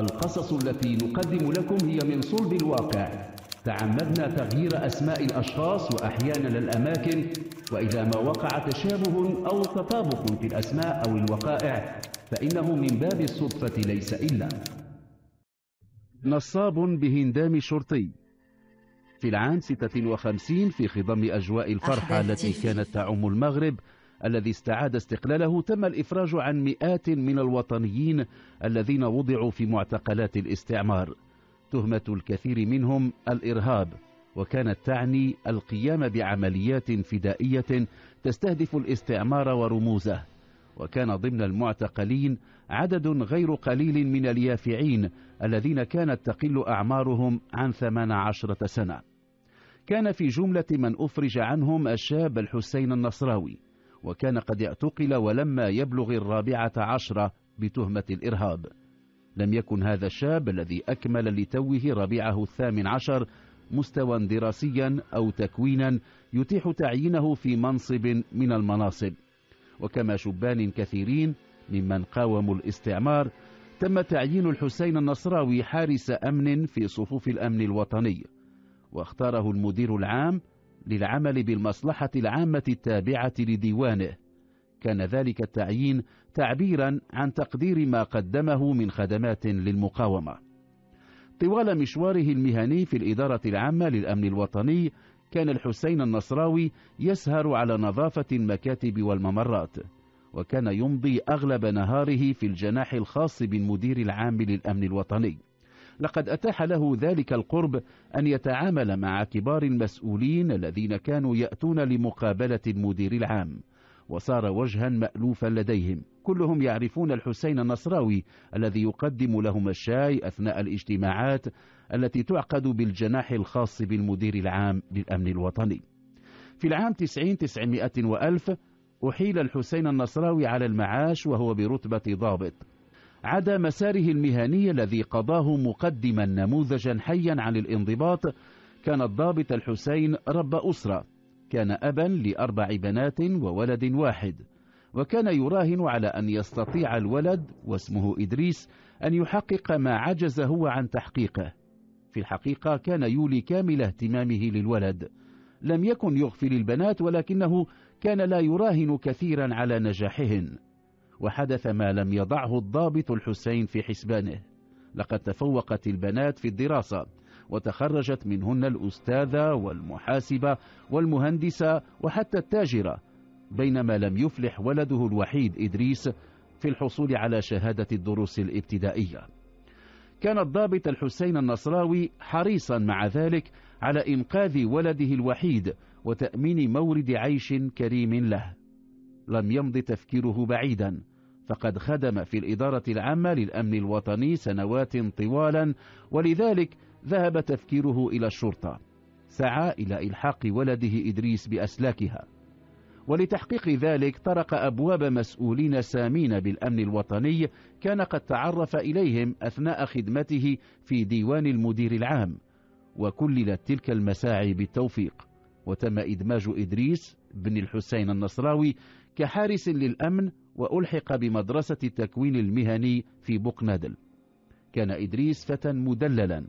القصص التي نقدم لكم هي من صلب الواقع، تعمدنا تغيير أسماء الأشخاص وأحيانا الأماكن، وإذا ما وقع تشابه أو تطابق في الأسماء أو الوقائع فإنه من باب الصدفة ليس إلا. نصاب بهندام شرطي. في العام 56 في خضم أجواء الفرحة التي كانت تعم المغرب الذي استعاد استقلاله، تم الإفراج عن مئات من الوطنيين الذين وضعوا في معتقلات الاستعمار. تهمة الكثير منهم الإرهاب، وكانت تعني القيام بعمليات فدائية تستهدف الاستعمار ورموزه. وكان ضمن المعتقلين عدد غير قليل من اليافعين الذين كانت تقل أعمارهم عن 18 سنة. كان في جملة من أفرج عنهم الشاب الحسين النصراوي، وكان قد اعتقل ولما يبلغ 14 بتهمة الإرهاب. لم يكن هذا الشاب الذي أكمل لتوه ربيعه 18 مستوى دراسيا أو تكوينا يتيح تعيينه في منصب من المناصب. وكما شبان كثيرين ممن قاوموا الاستعمار، تم تعيين الحسين النصراوي حارس أمن في صفوف الأمن الوطني، واختاره المدير العام للعمل بالمصلحة العامة التابعة لديوانه. كان ذلك التعيين تعبيرا عن تقدير ما قدمه من خدمات للمقاومة. طوال مشواره المهني في الإدارة العامة للأمن الوطني، كان الحسين النصراوي يسهر على نظافة المكاتب والممرات، وكان يمضي أغلب نهاره في الجناح الخاص بالمدير العام للأمن الوطني. لقد أتاح له ذلك القرب أن يتعامل مع كبار المسؤولين الذين كانوا يأتون لمقابلة المدير العام، وصار وجها مألوفا لديهم، كلهم يعرفون الحسين النصراوي الذي يقدم لهم الشاي أثناء الاجتماعات التي تعقد بالجناح الخاص بالمدير العام للأمن الوطني. في العام 90 900 وألف أحيل الحسين النصراوي على المعاش وهو برتبة ضابط، عدا مساره المهني الذي قضاه مقدما نموذجا حيا عن الانضباط. كان الضابط الحسين رب أسرة، كان أبا ل4 بنات وولد واحد، وكان يراهن على أن يستطيع الولد واسمه إدريس أن يحقق ما عجز هو عن تحقيقه. في الحقيقة كان يولي كامل اهتمامه للولد، لم يكن يغفل البنات، ولكنه كان لا يراهن كثيرا على نجاحهن. وحدث ما لم يضعه الضابط الحسين في حسبانه، لقد تفوقت البنات في الدراسة، وتخرجت منهن الأستاذة والمحاسبة والمهندسة وحتى التاجرة، بينما لم يفلح ولده الوحيد إدريس في الحصول على شهادة الدروس الابتدائية. كان الضابط الحسين النصراوي حريصا مع ذلك على إنقاذ ولده الوحيد وتأمين مورد عيش كريم له. لم يمض تفكيره بعيدا، فقد خدم في الإدارة العامة للأمن الوطني سنوات طوالا، ولذلك ذهب تفكيره إلى الشرطة، سعى إلى إلحاق ولده إدريس بأسلاكها. ولتحقيق ذلك طرق أبواب مسؤولين سامين بالأمن الوطني كان قد تعرف إليهم أثناء خدمته في ديوان المدير العام، وكللت تلك المساعي بالتوفيق، وتم إدماج إدريس بن الحسين النصراوي كحارس للأمن، وألحق بمدرسة التكوين المهني في بقندل. كان إدريس فتى مدللا،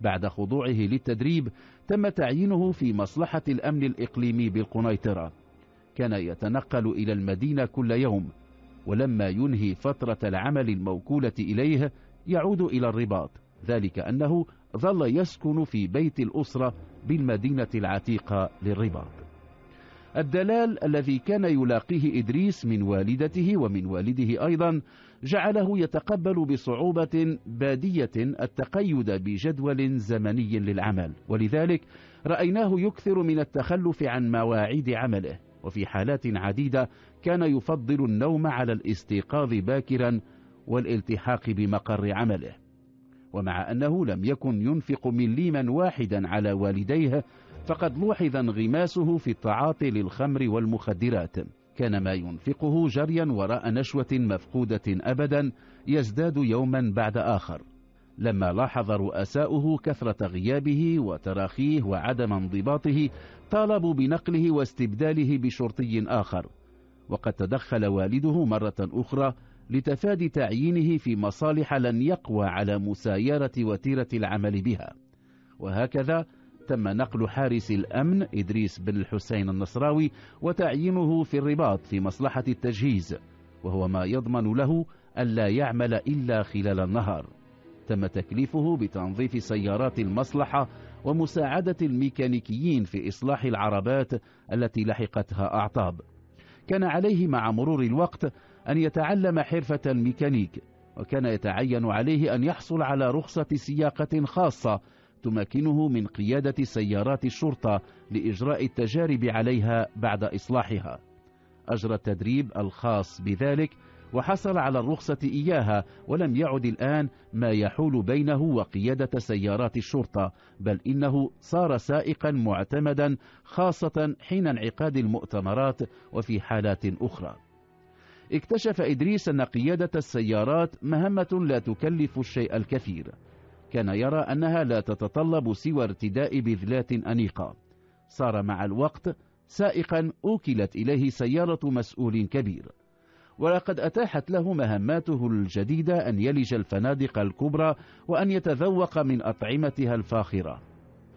بعد خضوعه للتدريب تم تعيينه في مصلحة الأمن الإقليمي بالقنيطرة. كان يتنقل إلى المدينة كل يوم، ولما ينهي فترة العمل الموكولة إليه يعود إلى الرباط، ذلك أنه ظل يسكن في بيت الأسرة بالمدينة العتيقة للرباط. الدلال الذي كان يلاقيه إدريس من والدته ومن والده أيضا جعله يتقبل بصعوبة بادية التقيد بجدول زمني للعمل، ولذلك رأيناه يكثر من التخلف عن مواعيد عمله، وفي حالات عديدة كان يفضل النوم على الاستيقاظ باكرا والالتحاق بمقر عمله. ومع أنه لم يكن ينفق مليما واحدا على والديه، فقد لوحظ انغماسه في التعاطي للخمر والمخدرات. كان ما ينفقه جريا وراء نشوة مفقودة أبدا يزداد يوما بعد آخر. لما لاحظ رؤساؤه كثرة غيابه وتراخيه وعدم انضباطه، طالبوا بنقله واستبداله بشرطي آخر. وقد تدخل والده مرة أخرى لتفادي تعيينه في مصالح لن يقوى على مسايرة وتيرة العمل بها. وهكذا تم نقل حارس الأمن إدريس بن الحسين النصراوي وتعيينه في الرباط في مصلحة التجهيز، وهو ما يضمن له ألا يعمل إلا خلال النهار. تم تكليفه بتنظيف سيارات المصلحة ومساعدة الميكانيكيين في إصلاح العربات التي لحقتها أعطاب. كان عليه مع مرور الوقت أن يتعلم حرفة الميكانيك، وكان يتعين عليه أن يحصل على رخصة سياقة خاصة تمكنه من قيادة سيارات الشرطة لإجراء التجارب عليها بعد إصلاحها. أجرى التدريب الخاص بذلك وحصل على الرخصة إياها، ولم يعد الآن ما يحول بينه وقيادة سيارات الشرطة، بل إنه صار سائقا معتمدا خاصة حين انعقاد المؤتمرات وفي حالات أخرى. اكتشف إدريس أن قيادة السيارات مهمة لا تكلف الشيء الكثير، كان يرى أنها لا تتطلب سوى ارتداء بذلات أنيقة. صار مع الوقت سائقا أوكلت إليه سيارة مسؤول كبير، ولقد أتاحت له مهماته الجديدة أن يلج الفنادق الكبرى وأن يتذوق من أطعمتها الفاخرة.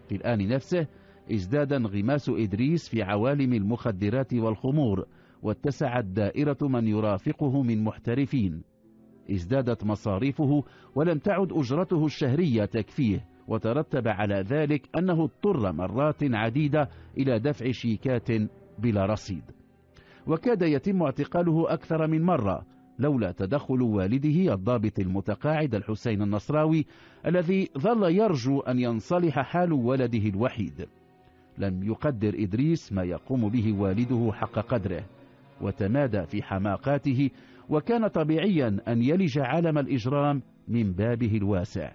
في الآن نفسه ازداد انغماس إدريس في عوالم المخدرات والخمور، واتسعت دائرة من يرافقه من محترفين. ازدادت مصاريفه ولم تعد أجرته الشهرية تكفيه، وترتب على ذلك أنه اضطر مرات عديدة إلى دفع شيكات بلا رصيد، وكاد يتم اعتقاله أكثر من مرة لولا تدخل والده الضابط المتقاعد الحسين النصراوي، الذي ظل يرجو أن ينصلح حال ولده الوحيد. لم يقدر إدريس ما يقوم به والده حق قدره، وتمادى في حماقاته، وكان طبيعيا أن يلج عالم الإجرام من بابه الواسع.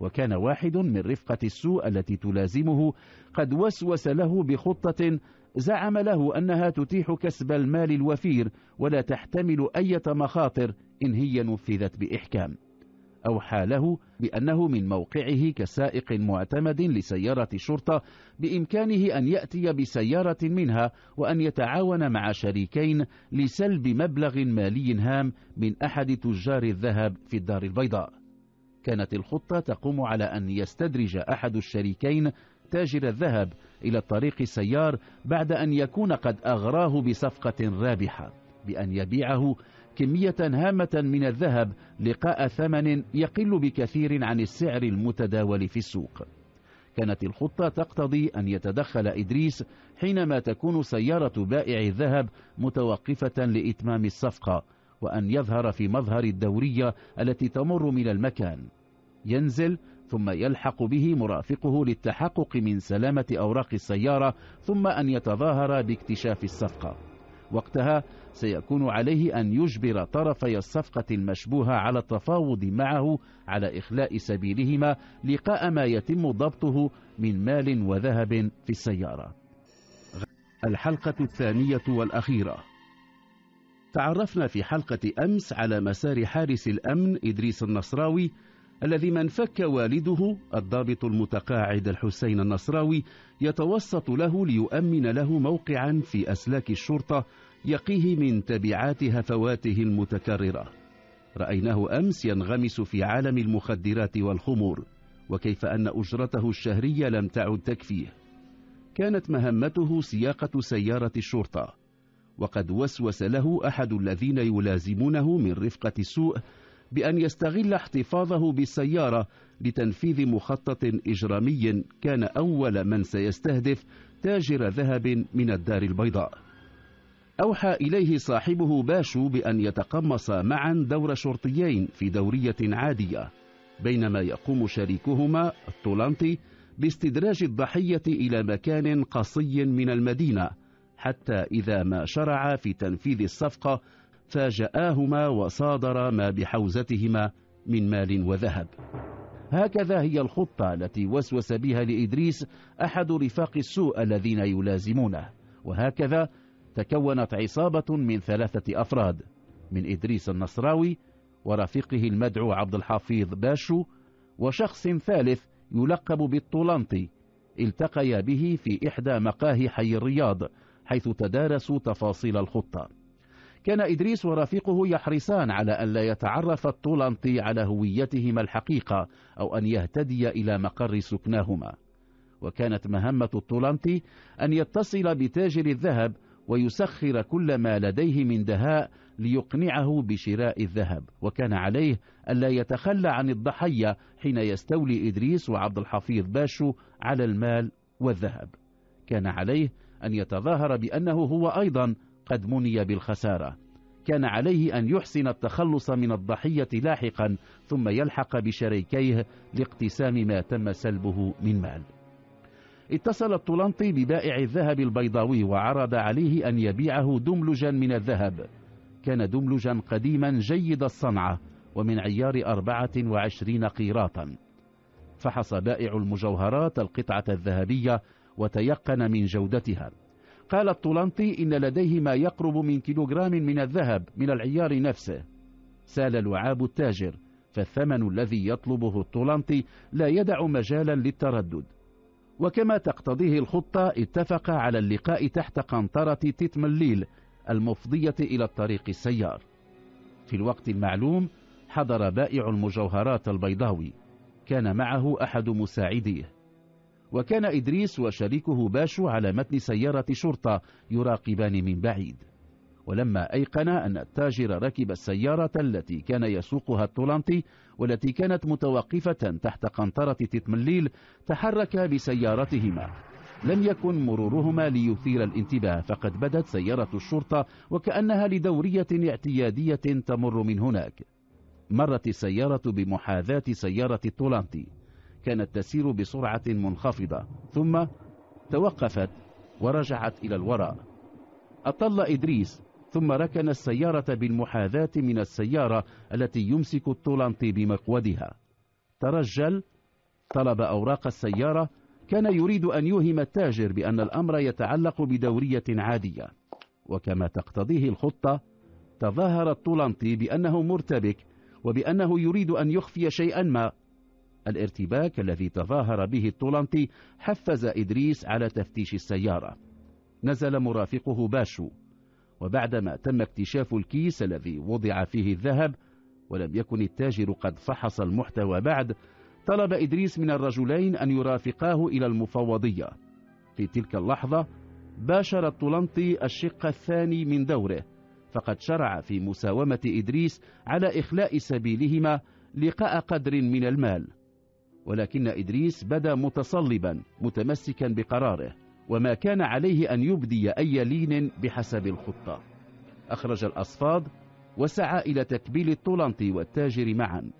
وكان واحد من رفقة السوء التي تلازمه قد وسوس له بخطة زعم له أنها تتيح كسب المال الوفير ولا تحتمل أي مخاطر إن هي نفذت بإحكام. أوحى له بأنه من موقعه كسائق معتمد لسيارة شرطة بإمكانه أن يأتي بسيارة منها وأن يتعاون مع شريكين لسلب مبلغ مالي هام من أحد تجار الذهب في الدار البيضاء. كانت الخطة تقوم على أن يستدرج أحد الشريكين تاجر الذهب إلى الطريق السيار بعد أن يكون قد أغراه بصفقة رابحة، بأن يبيعه كمية هامة من الذهب لقاء ثمن يقل بكثير عن السعر المتداول في السوق. كانت الخطة تقتضي أن يتدخل إدريس حينما تكون سيارة بائع الذهب متوقفة لإتمام الصفقة، وأن يظهر في مظهر الدورية التي تمر من المكان، ينزل ثم يلحق به مرافقه للتحقق من سلامة أوراق السيارة، ثم أن يتظاهر باكتشاف الصفقة. وقتها سيكون عليه أن يجبر طرفي الصفقة المشبوهة على التفاوض معه على إخلاء سبيلهما لقاء ما يتم ضبطه من مال وذهب في السيارة. الحلقة 2 والأخيرة. تعرفنا في حلقة أمس على مسار حارس الأمن إدريس النصراوي، الذي من فك والده الضابط المتقاعد الحسين النصراوي يتوسط له ليؤمن له موقعا في أسلاك الشرطة يقيه من تبعات هفواته المتكررة. رأيناه أمس ينغمس في عالم المخدرات والخمور، وكيف أن أجرته الشهرية لم تعد تكفيه. كانت مهمته سياقة سيارة الشرطة، وقد وسوس له أحد الذين يلازمونه من رفقة السوء بأن يستغل احتفاظه بالسيارة لتنفيذ مخطط إجرامي كان أول من سيستهدف تاجر ذهب من الدار البيضاء. أوحى إليه صاحبه باشو بأن يتقمص معا دور شرطيين في دورية عادية، بينما يقوم شريكهما الطولانتي باستدراج الضحية إلى مكان قصي من المدينة، حتى إذا ما شرع في تنفيذ الصفقة فاجآهما وصادر ما بحوزتهما من مال وذهب. هكذا هي الخطة التي وسوس بها لإدريس أحد رفاق السوء الذين يلازمونه، وهكذا تكونت عصابة من 3 أفراد، من إدريس النصراوي ورفيقه المدعو عبد الحفيظ باشو، وشخص ثالث يلقب بالطولانتي التقيا به في إحدى مقاهي حي الرياض حيث تدارسوا تفاصيل الخطة. كان إدريس ورفيقه يحرصان على أن لا يتعرف الطولانتي على هويتهما الحقيقة أو أن يهتدي إلى مقر سكناهما. وكانت مهمة الطولانتي أن يتصل بتاجر الذهب ويسخر كل ما لديه من دهاء ليقنعه بشراء الذهب، وكان عليه ألا يتخلى عن الضحية حين يستولي إدريس وعبد الحفيظ باشو على المال والذهب. كان عليه أن يتظاهر بأنه هو أيضا قد مني بالخسارة. كان عليه أن يحسن التخلص من الضحية لاحقا ثم يلحق بشريكيه لاقتسام ما تم سلبه من مال. اتصل الطولانتي ببائع الذهب البيضاوي وعرض عليه أن يبيعه دملجا من الذهب. كان دملجا قديما جيد الصنعة ومن عيار 24 قيراطا. فحص بائع المجوهرات القطعة الذهبية وتيقن من جودتها. قال الطولانتي إن لديه ما يقرب من كيلوغرام من الذهب من العيار نفسه. سال لعاب التاجر، فالثمن الذي يطلبه الطولانتي لا يدع مجالا للتردد، وكما تقتضيه الخطة اتفق على اللقاء تحت قنطرة تيط مليل المفضية إلى الطريق السيار. في الوقت المعلوم حضر بائع المجوهرات البيضاوي، كان معه أحد مساعديه، وكان إدريس وشريكه باشو على متن سيارة شرطة يراقبان من بعيد. ولما أيقن أن التاجر ركب السيارة التي كان يسوقها الطولانتي والتي كانت متوقفة تحت قنطرة تيط مليل، تحرك بسيارتهما. لم يكن مرورهما ليثير الانتباه، فقد بدت سيارة الشرطة وكأنها لدورية اعتيادية تمر من هناك. مرت السيارة بمحاذاة سيارة الطولانتي، كانت تسير بسرعة منخفضة ثم توقفت ورجعت إلى الوراء. أطل إدريس ثم ركن السيارة بالمحاذاة من السيارة التي يمسك الطولانتي بمقودها. ترجل، طلب أوراق السيارة، كان يريد أن يوهم التاجر بأن الأمر يتعلق بدورية عادية. وكما تقتضيه الخطة تظاهر الطولانتي بأنه مرتبك وبأنه يريد أن يخفي شيئا ما. الارتباك الذي تظاهر به الطولانتي حفز إدريس على تفتيش السيارة. نزل مرافقه باشو، وبعدما تم اكتشاف الكيس الذي وضع فيه الذهب ولم يكن التاجر قد فحص المحتوى بعد، طلب إدريس من الرجلين أن يرافقاه إلى المفوضية. في تلك اللحظة باشر الطولانتي الشق الثاني من دوره، فقد شرع في مساومة إدريس على إخلاء سبيلهما لقاء قدر من المال. ولكن إدريس بدا متصلبا متمسكا بقراره، وما كان عليه أن يبدي أي لين بحسب الخطة. أخرج الأصفاد وسعى إلى تكبيل الطولانتي والتاجر معا.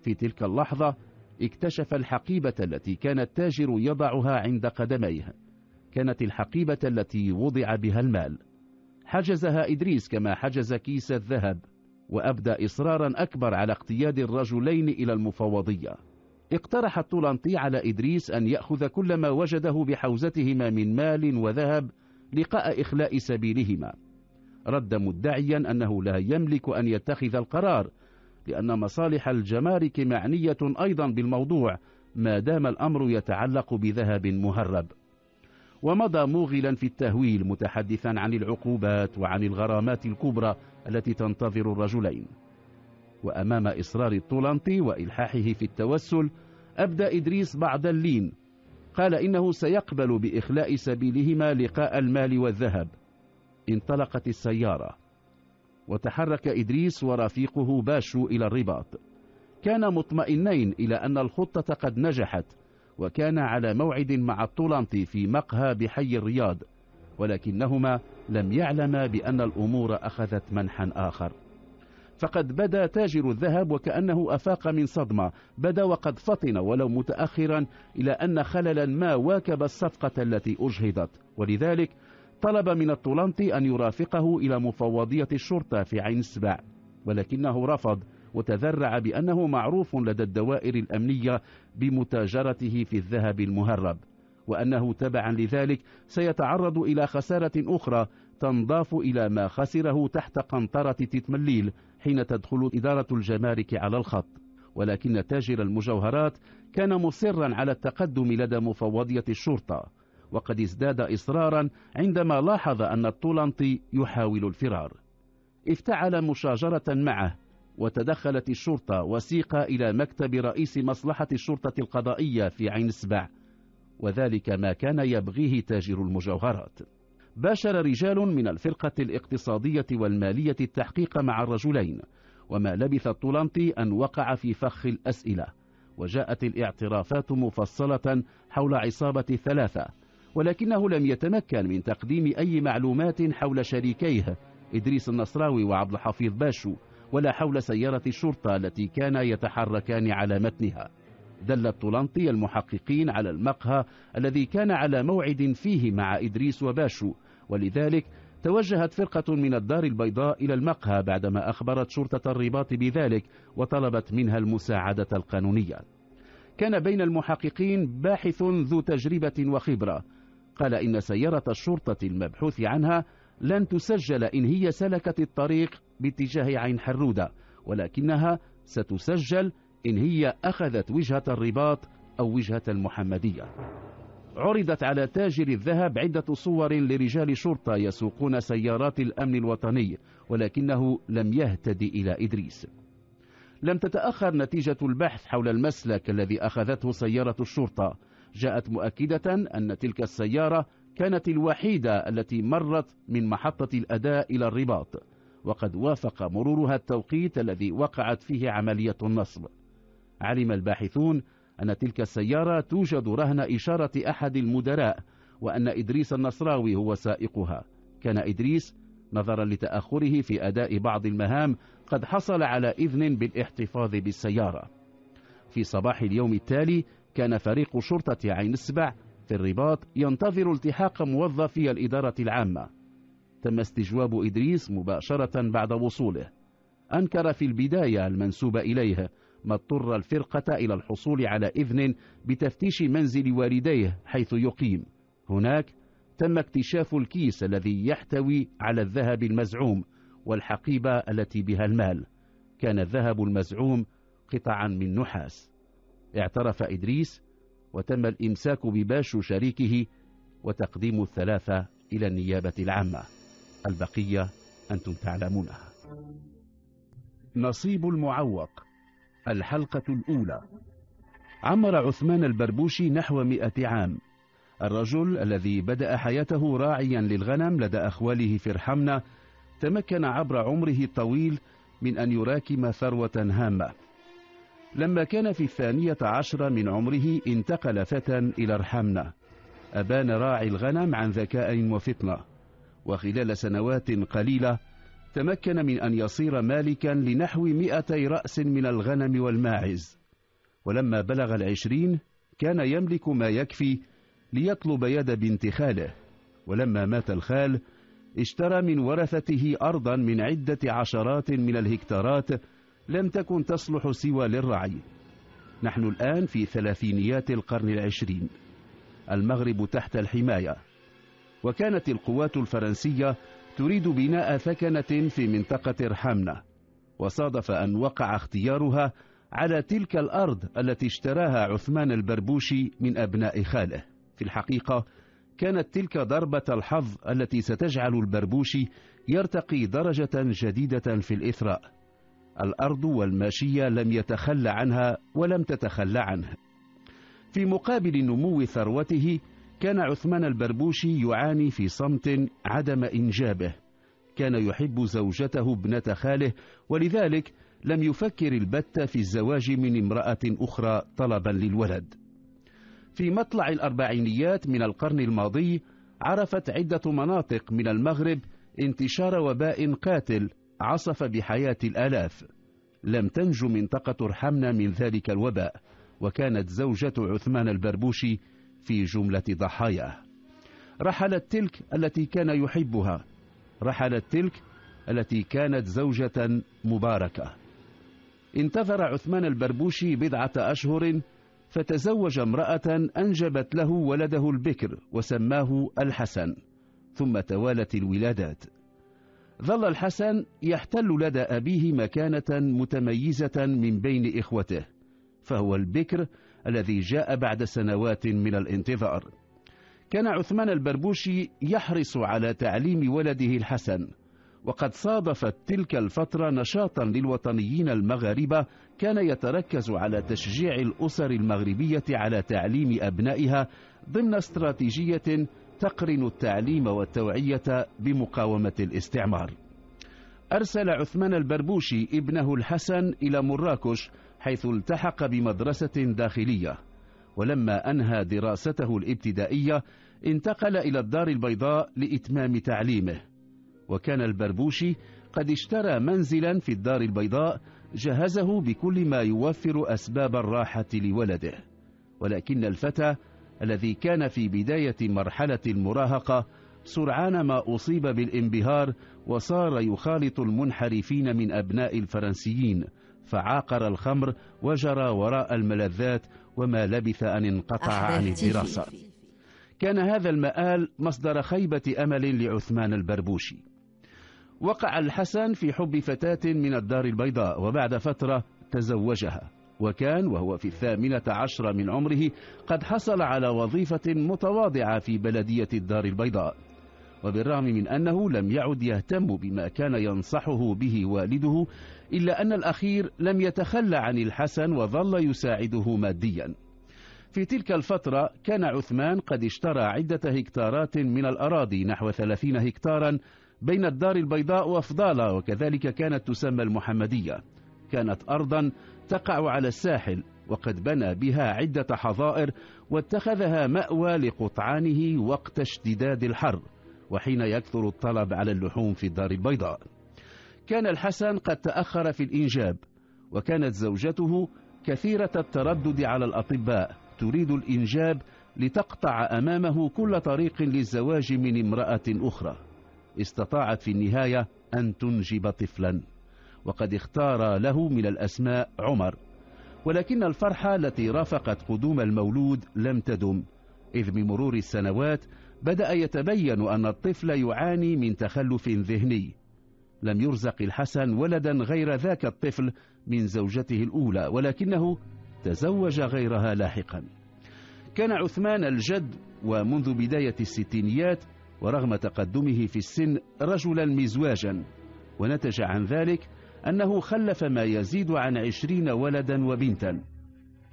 في تلك اللحظة اكتشف الحقيبة التي كان التاجر يضعها عند قدميه. كانت الحقيبة التي وضع بها المال. حجزها إدريس كما حجز كيس الذهب، وأبدى إصرارا أكبر على اقتياد الرجلين إلى المفوضية. اقترح الطولانتي على إدريس أن يأخذ كل ما وجده بحوزتهما من مال وذهب لقاء إخلاء سبيلهما. رد مدعيا أنه لا يملك أن يتخذ القرار لأن مصالح الجمارك معنية أيضا بالموضوع ما دام الأمر يتعلق بذهب مهرب. ومضى موغلا في التهويل متحدثا عن العقوبات وعن الغرامات الكبرى التي تنتظر الرجلين. وأمام إصرار الطولانتي وإلحاحه في التوسل أبدى إدريس بعض اللين. قال إنه سيقبل بإخلاء سبيلهما لقاء المال والذهب. انطلقت السيارة وتحرك إدريس ورفيقه باشو إلى الرباط. كان مطمئنين إلى أن الخطة قد نجحت، وكان على موعد مع الطولانتي في مقهى بحي الرياض، ولكنهما لم يعلما بأن الأمور أخذت منحا آخر. فقد بدا تاجر الذهب وكأنه أفاق من صدمة، بدا وقد فطن ولو متأخرا إلى أن خللا ما واكب الصفقة التي أجهضت، ولذلك طلب من الطولانتي أن يرافقه إلى مفوضية الشرطة في عين سبع، ولكنه رفض وتذرع بأنه معروف لدى الدوائر الأمنية بمتاجرته في الذهب المهرب، وأنه تبعا لذلك سيتعرض إلى خسارة أخرى تنضاف إلى ما خسره تحت قنطرة تيط مليل حين تدخل إدارة الجمارك على الخط. ولكن تاجر المجوهرات كان مصرا على التقدم لدى مفوضية الشرطة، وقد ازداد إصرارا عندما لاحظ أن الطولانتي يحاول الفرار. افتعل مشاجرة معه، وتدخلت الشرطة وسيق إلى مكتب رئيس مصلحة الشرطة القضائية في عين سبع، وذلك ما كان يبغيه تاجر المجوهرات. باشر رجال من الفرقة الاقتصادية والمالية التحقيق مع الرجلين، وما لبث الطولانتي أن وقع في فخ الأسئلة، وجاءت الاعترافات مفصلة حول عصابة الثلاثة، ولكنه لم يتمكن من تقديم أي معلومات حول شريكيه إدريس النصراوي وعبد الحفيظ باشو، ولا حول سيارة الشرطة التي كان يتحركان على متنها. دل الطولانتي المحققين على المقهى الذي كان على موعد فيه مع إدريس وباشو، ولذلك توجهت فرقة من الدار البيضاء إلى المقهى بعدما أخبرت شرطة الرباط بذلك وطلبت منها المساعدة القانونية. كان بين المحققين باحث ذو تجربة وخبرة، قال إن سيارة الشرطة المبحوث عنها لن تسجل إن هي سلكت الطريق باتجاه عين حرودة، ولكنها ستسجل إن هي أخذت وجهة الرباط أو وجهة المحمدية. عرضت على تاجر الذهب عدة صور لرجال شرطة يسوقون سيارات الأمن الوطني، ولكنه لم يهتدي إلى إدريس. لم تتأخر نتيجة البحث حول المسلك الذي أخذته سيارة الشرطة، جاءت مؤكدة أن تلك السيارة كانت الوحيدة التي مرت من محطة الأداء إلى الرباط، وقد وافق مرورها التوقيت الذي وقعت فيه عملية النصب. علم الباحثون أن تلك السيارة توجد رهن إشارة أحد المدراء، وأن إدريس النصراوي هو سائقها. كان إدريس نظرا لتأخره في أداء بعض المهام قد حصل على إذن بالاحتفاظ بالسيارة. في صباح اليوم التالي كان فريق شرطة عين سبع في الرباط ينتظر التحاق موظفي الإدارة العامة. تم استجواب إدريس مباشرة بعد وصوله. أنكر في البداية المنسوب إليه، ما اضطر الفرقة إلى الحصول على إذن بتفتيش منزل والديه حيث يقيم. هناك تم اكتشاف الكيس الذي يحتوي على الذهب المزعوم والحقيبة التي بها المال. كان الذهب المزعوم قطعا من نحاس. اعترف إدريس، وتم الإمساك بباشو شريكه وتقديم الثلاثة إلى النيابة العامة. البقية أنتم تعلمونها. نصيب المعوق، الحلقة الأولى. عمر عثمان البربوشي نحو 100 عام. الرجل الذي بدأ حياته راعيا للغنم لدى أخواله في الرحمنة، تمكن عبر عمره الطويل من أن يراكم ثروة هامة. لما كان في 12 من عمره انتقل فتى إلى الرحمنة. أبان راعي الغنم عن ذكاء وفطنة، وخلال سنوات قليلة تمكن من أن يصير مالكا لنحو 200 رأس من الغنم والماعز. ولما بلغ 20 كان يملك ما يكفي ليطلب يد بنت خاله، ولما مات الخال اشترى من ورثته أرضا من عدة عشرات من الهكتارات لم تكن تصلح سوى للرعي. نحن الآن في 30ات القرن 20، المغرب تحت الحماية، وكانت القوات الفرنسية تريد بناء ثكنة في منطقة الرحمنة، وصادف أن وقع اختيارها على تلك الأرض التي اشتراها عثمان البربوشي من أبناء خاله. في الحقيقة كانت تلك ضربة الحظ التي ستجعل البربوشي يرتقي درجة جديدة في الإثراء. الأرض والماشية لم يتخلى عنها ولم تتخلى عنه. في مقابل نمو ثروته كان عثمان البربوشي يعاني في صمت عدم إنجابه. كان يحب زوجته ابنة خاله، ولذلك لم يفكر البتة في الزواج من امرأة أخرى طلبا للولد. في مطلع 40ات من القرن الماضي عرفت عدة مناطق من المغرب انتشار وباء قاتل عصف بحياة الآلاف. لم تنجو منطقة الرحمنة من ذلك الوباء، وكانت زوجة عثمان البربوشي في جملة ضحاياه. رحلت تلك التي كان يحبها، رحلت تلك التي كانت زوجة مباركة. انتظر عثمان البربوشي 19 أشهر فتزوج امرأة أنجبت له ولده البكر وسماه الحسن، ثم توالت الولادات. ظل الحسن يحتل لدى أبيه مكانة متميزة من بين إخوته، فهو البكر الذي جاء بعد سنوات من الانتظار. كان عثمان البربوشي يحرص على تعليم ولده الحسن، وقد صادفت تلك الفترة نشاطا للوطنيين المغاربة كان يتركز على تشجيع الأسر المغربية على تعليم أبنائها ضمن استراتيجية تقرن التعليم والتوعية بمقاومة الاستعمار. أرسل عثمان البربوشي ابنه الحسن إلى مراكش حيث التحق بمدرسة داخلية، ولما أنهى دراسته الابتدائية انتقل إلى الدار البيضاء لإتمام تعليمه. وكان البربوشي قد اشترى منزلا في الدار البيضاء جهزه بكل ما يوفر أسباب الراحة لولده، ولكن الفتى الذي كان في بداية مرحلة المراهقة سرعان ما أصيب بالانبهار وصار يخالط المنحرفين من أبناء الفرنسيين، فعاقر الخمر وجرى وراء الملذات، وما لبث أن انقطع عن الدراسة. كان هذا المآل مصدر خيبة أمل لعثمان البربوشي. وقع الحسن في حب فتاة من الدار البيضاء، وبعد فترة تزوجها، وكان وهو في 18 من عمره قد حصل على وظيفة متواضعة في بلدية الدار البيضاء. وبالرغم من أنه لم يعد يهتم بما كان ينصحه به والده، إلا أن الأخير لم يتخلى عن الحسن وظل يساعده ماديا. في تلك الفترة كان عثمان قد اشترى عدة هكتارات من الأراضي، نحو 30 هكتارا بين الدار البيضاء وفضالة، وكذلك كانت تسمى المحمدية. كانت أرضا تقع على الساحل، وقد بنى بها عدة حظائر واتخذها مأوى لقطعانه وقت اشتداد الحر وحين يكثر الطلب على اللحوم في الدار البيضاء. كان الحسن قد تأخر في الإنجاب، وكانت زوجته كثيرة التردد على الأطباء، تريد الإنجاب لتقطع أمامه كل طريق للزواج من امرأة أخرى. استطاعت في النهاية أن تنجب طفلا، وقد اختار له من الأسماء عمر، ولكن الفرحة التي رافقت قدوم المولود لم تدم، إذ بمرور السنوات بدأ يتبين أن الطفل يعاني من تخلف ذهني. لم يرزق الحسن ولدا غير ذاك الطفل من زوجته الأولى، ولكنه تزوج غيرها لاحقا. كان عثمان الجد ومنذ بداية الستينيات ورغم تقدمه في السن رجلا مزواجا، ونتج عن ذلك أنه خلف ما يزيد عن 20 ولدا وبنتا،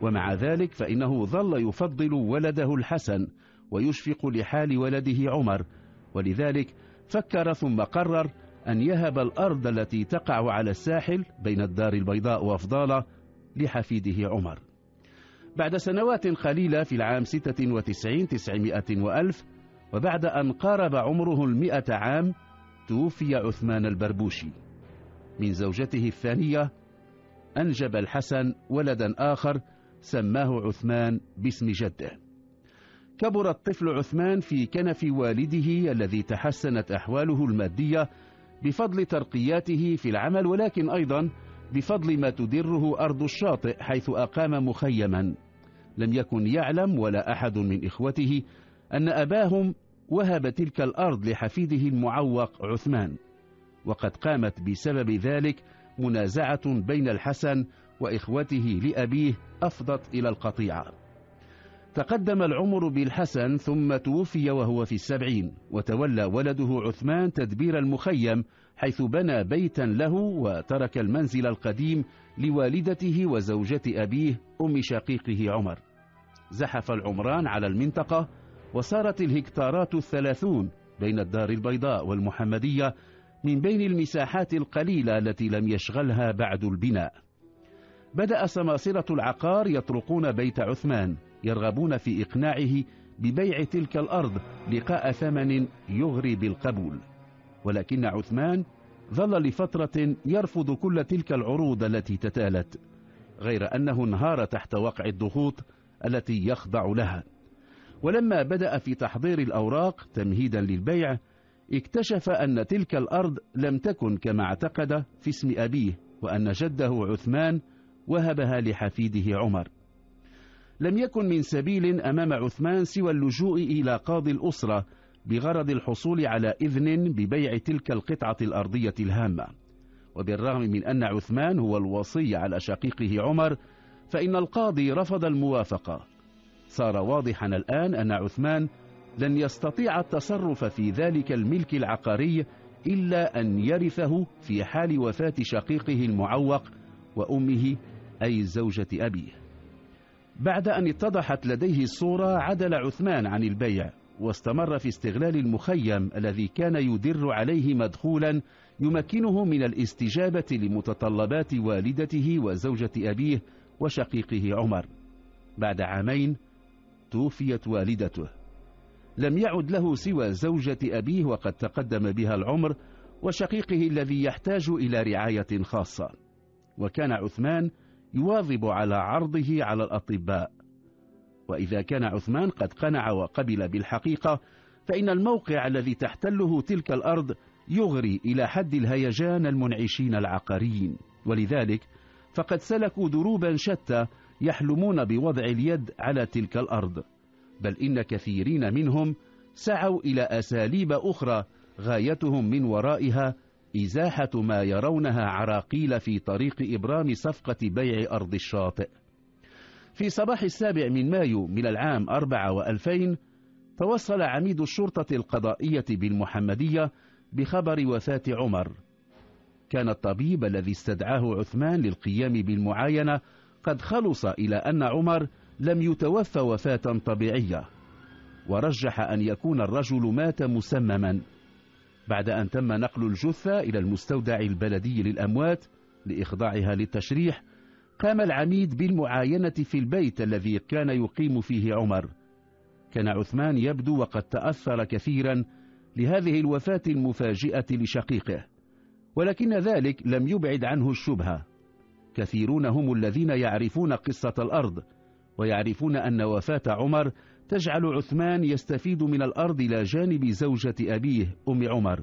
ومع ذلك فإنه ظل يفضل ولده الحسن ويشفق لحال ولده عمر، ولذلك فكر ثم قرر أن يهب الأرض التي تقع على الساحل بين الدار البيضاء وفضالة لحفيده عمر. بعد سنوات قليلة في العام 96 900 وألف، وبعد أن قارب عمره 100 عام، توفي عثمان البربوشي. من زوجته الثانية أنجب الحسن ولدا آخر سماه عثمان باسم جده. كبر الطفل عثمان في كنف والده الذي تحسنت أحواله المادية بفضل ترقياته في العمل، ولكن أيضا بفضل ما تدره أرض الشاطئ حيث أقام مخيما. لم يكن يعلم ولا أحد من إخوته أن أباهم وهب تلك الأرض لحفيده المعوق عثمان، وقد قامت بسبب ذلك منازعة بين الحسن وإخوته لأبيه أفضت إلى القطيعة. تقدم العمر بالحسن ثم توفي وهو في 70، وتولى ولده عثمان تدبير المخيم حيث بنى بيتا له، وترك المنزل القديم لوالدته وزوجة أبيه أم شقيقه عمر. زحف العمران على المنطقة، وصارت الهكتارات 30 بين الدار البيضاء والمحمدية من بين المساحات القليلة التي لم يشغلها بعد البناء. بدأ سماسرة العقار يطرقون بيت عثمان، يرغبون في إقناعه ببيع تلك الأرض لقاء ثمن يغري بالقبول، ولكن عثمان ظل لفترة يرفض كل تلك العروض التي تتالت، غير أنه انهار تحت وقع الضغوط التي يخضع لها. ولما بدأ في تحضير الأوراق تمهيدا للبيع، اكتشف أن تلك الأرض لم تكن كما اعتقد في اسم أبيه، وأن جده عثمان وهبها لحفيده عمر. لم يكن من سبيل أمام عثمان سوى اللجوء إلى قاضي الأسرة بغرض الحصول على إذن ببيع تلك القطعة الأرضية الهامة. وبالرغم من أن عثمان هو الوصي على شقيقه عمر، فإن القاضي رفض الموافقة. صار واضحا الآن أن عثمان لن يستطيع التصرف في ذلك الملك العقاري إلا أن يرثه في حال وفاة شقيقه المعوق وأمه أي زوجة أبيه. بعد أن اتضحت لديه الصورة عدل عثمان عن البيع واستمر في استغلال المخيم الذي كان يدر عليه مدخولا يمكنه من الاستجابة لمتطلبات والدته وزوجة أبيه وشقيقه عمر. بعد عامين توفيت والدته، لم يعد له سوى زوجة أبيه وقد تقدم بها العمر وشقيقه الذي يحتاج إلى رعاية خاصة. وكان عثمان يواظب على عرضه على الأطباء، وإذا كان عثمان قد قنع وقبل بالحقيقة فإن الموقع الذي تحتله تلك الأرض يغري إلى حد الهيجان المنعشين العقاريين، ولذلك فقد سلكوا دروبا شتى يحلمون بوضع اليد على تلك الأرض، بل إن كثيرين منهم سعوا إلى أساليب أخرى غايتهم من ورائها إزاحة ما يرونها عراقيل في طريق إبرام صفقة بيع أرض الشاطئ. في صباح 7 مايو من العام 2000 توصل عميد الشرطة القضائية بالمحمدية بخبر وفاة عمر. كان الطبيب الذي استدعاه عثمان للقيام بالمعاينة قد خلص إلى أن عمر لم يتوفى وفاة طبيعية، ورجح أن يكون الرجل مات مسمما. بعد أن تم نقل الجثة إلى المستودع البلدي للأموات لإخضاعها للتشريح، قام العميد بالمعاينة في البيت الذي كان يقيم فيه عمر. كان عثمان يبدو وقد تأثر كثيرا لهذه الوفاة المفاجئة لشقيقه، ولكن ذلك لم يبعد عنه الشبهة. كثيرون هم الذين يعرفون قصة الأرض ويعرفون أن وفاة عمر تجعل عثمان يستفيد من الأرض إلى جانب زوجة أبيه أم عمر،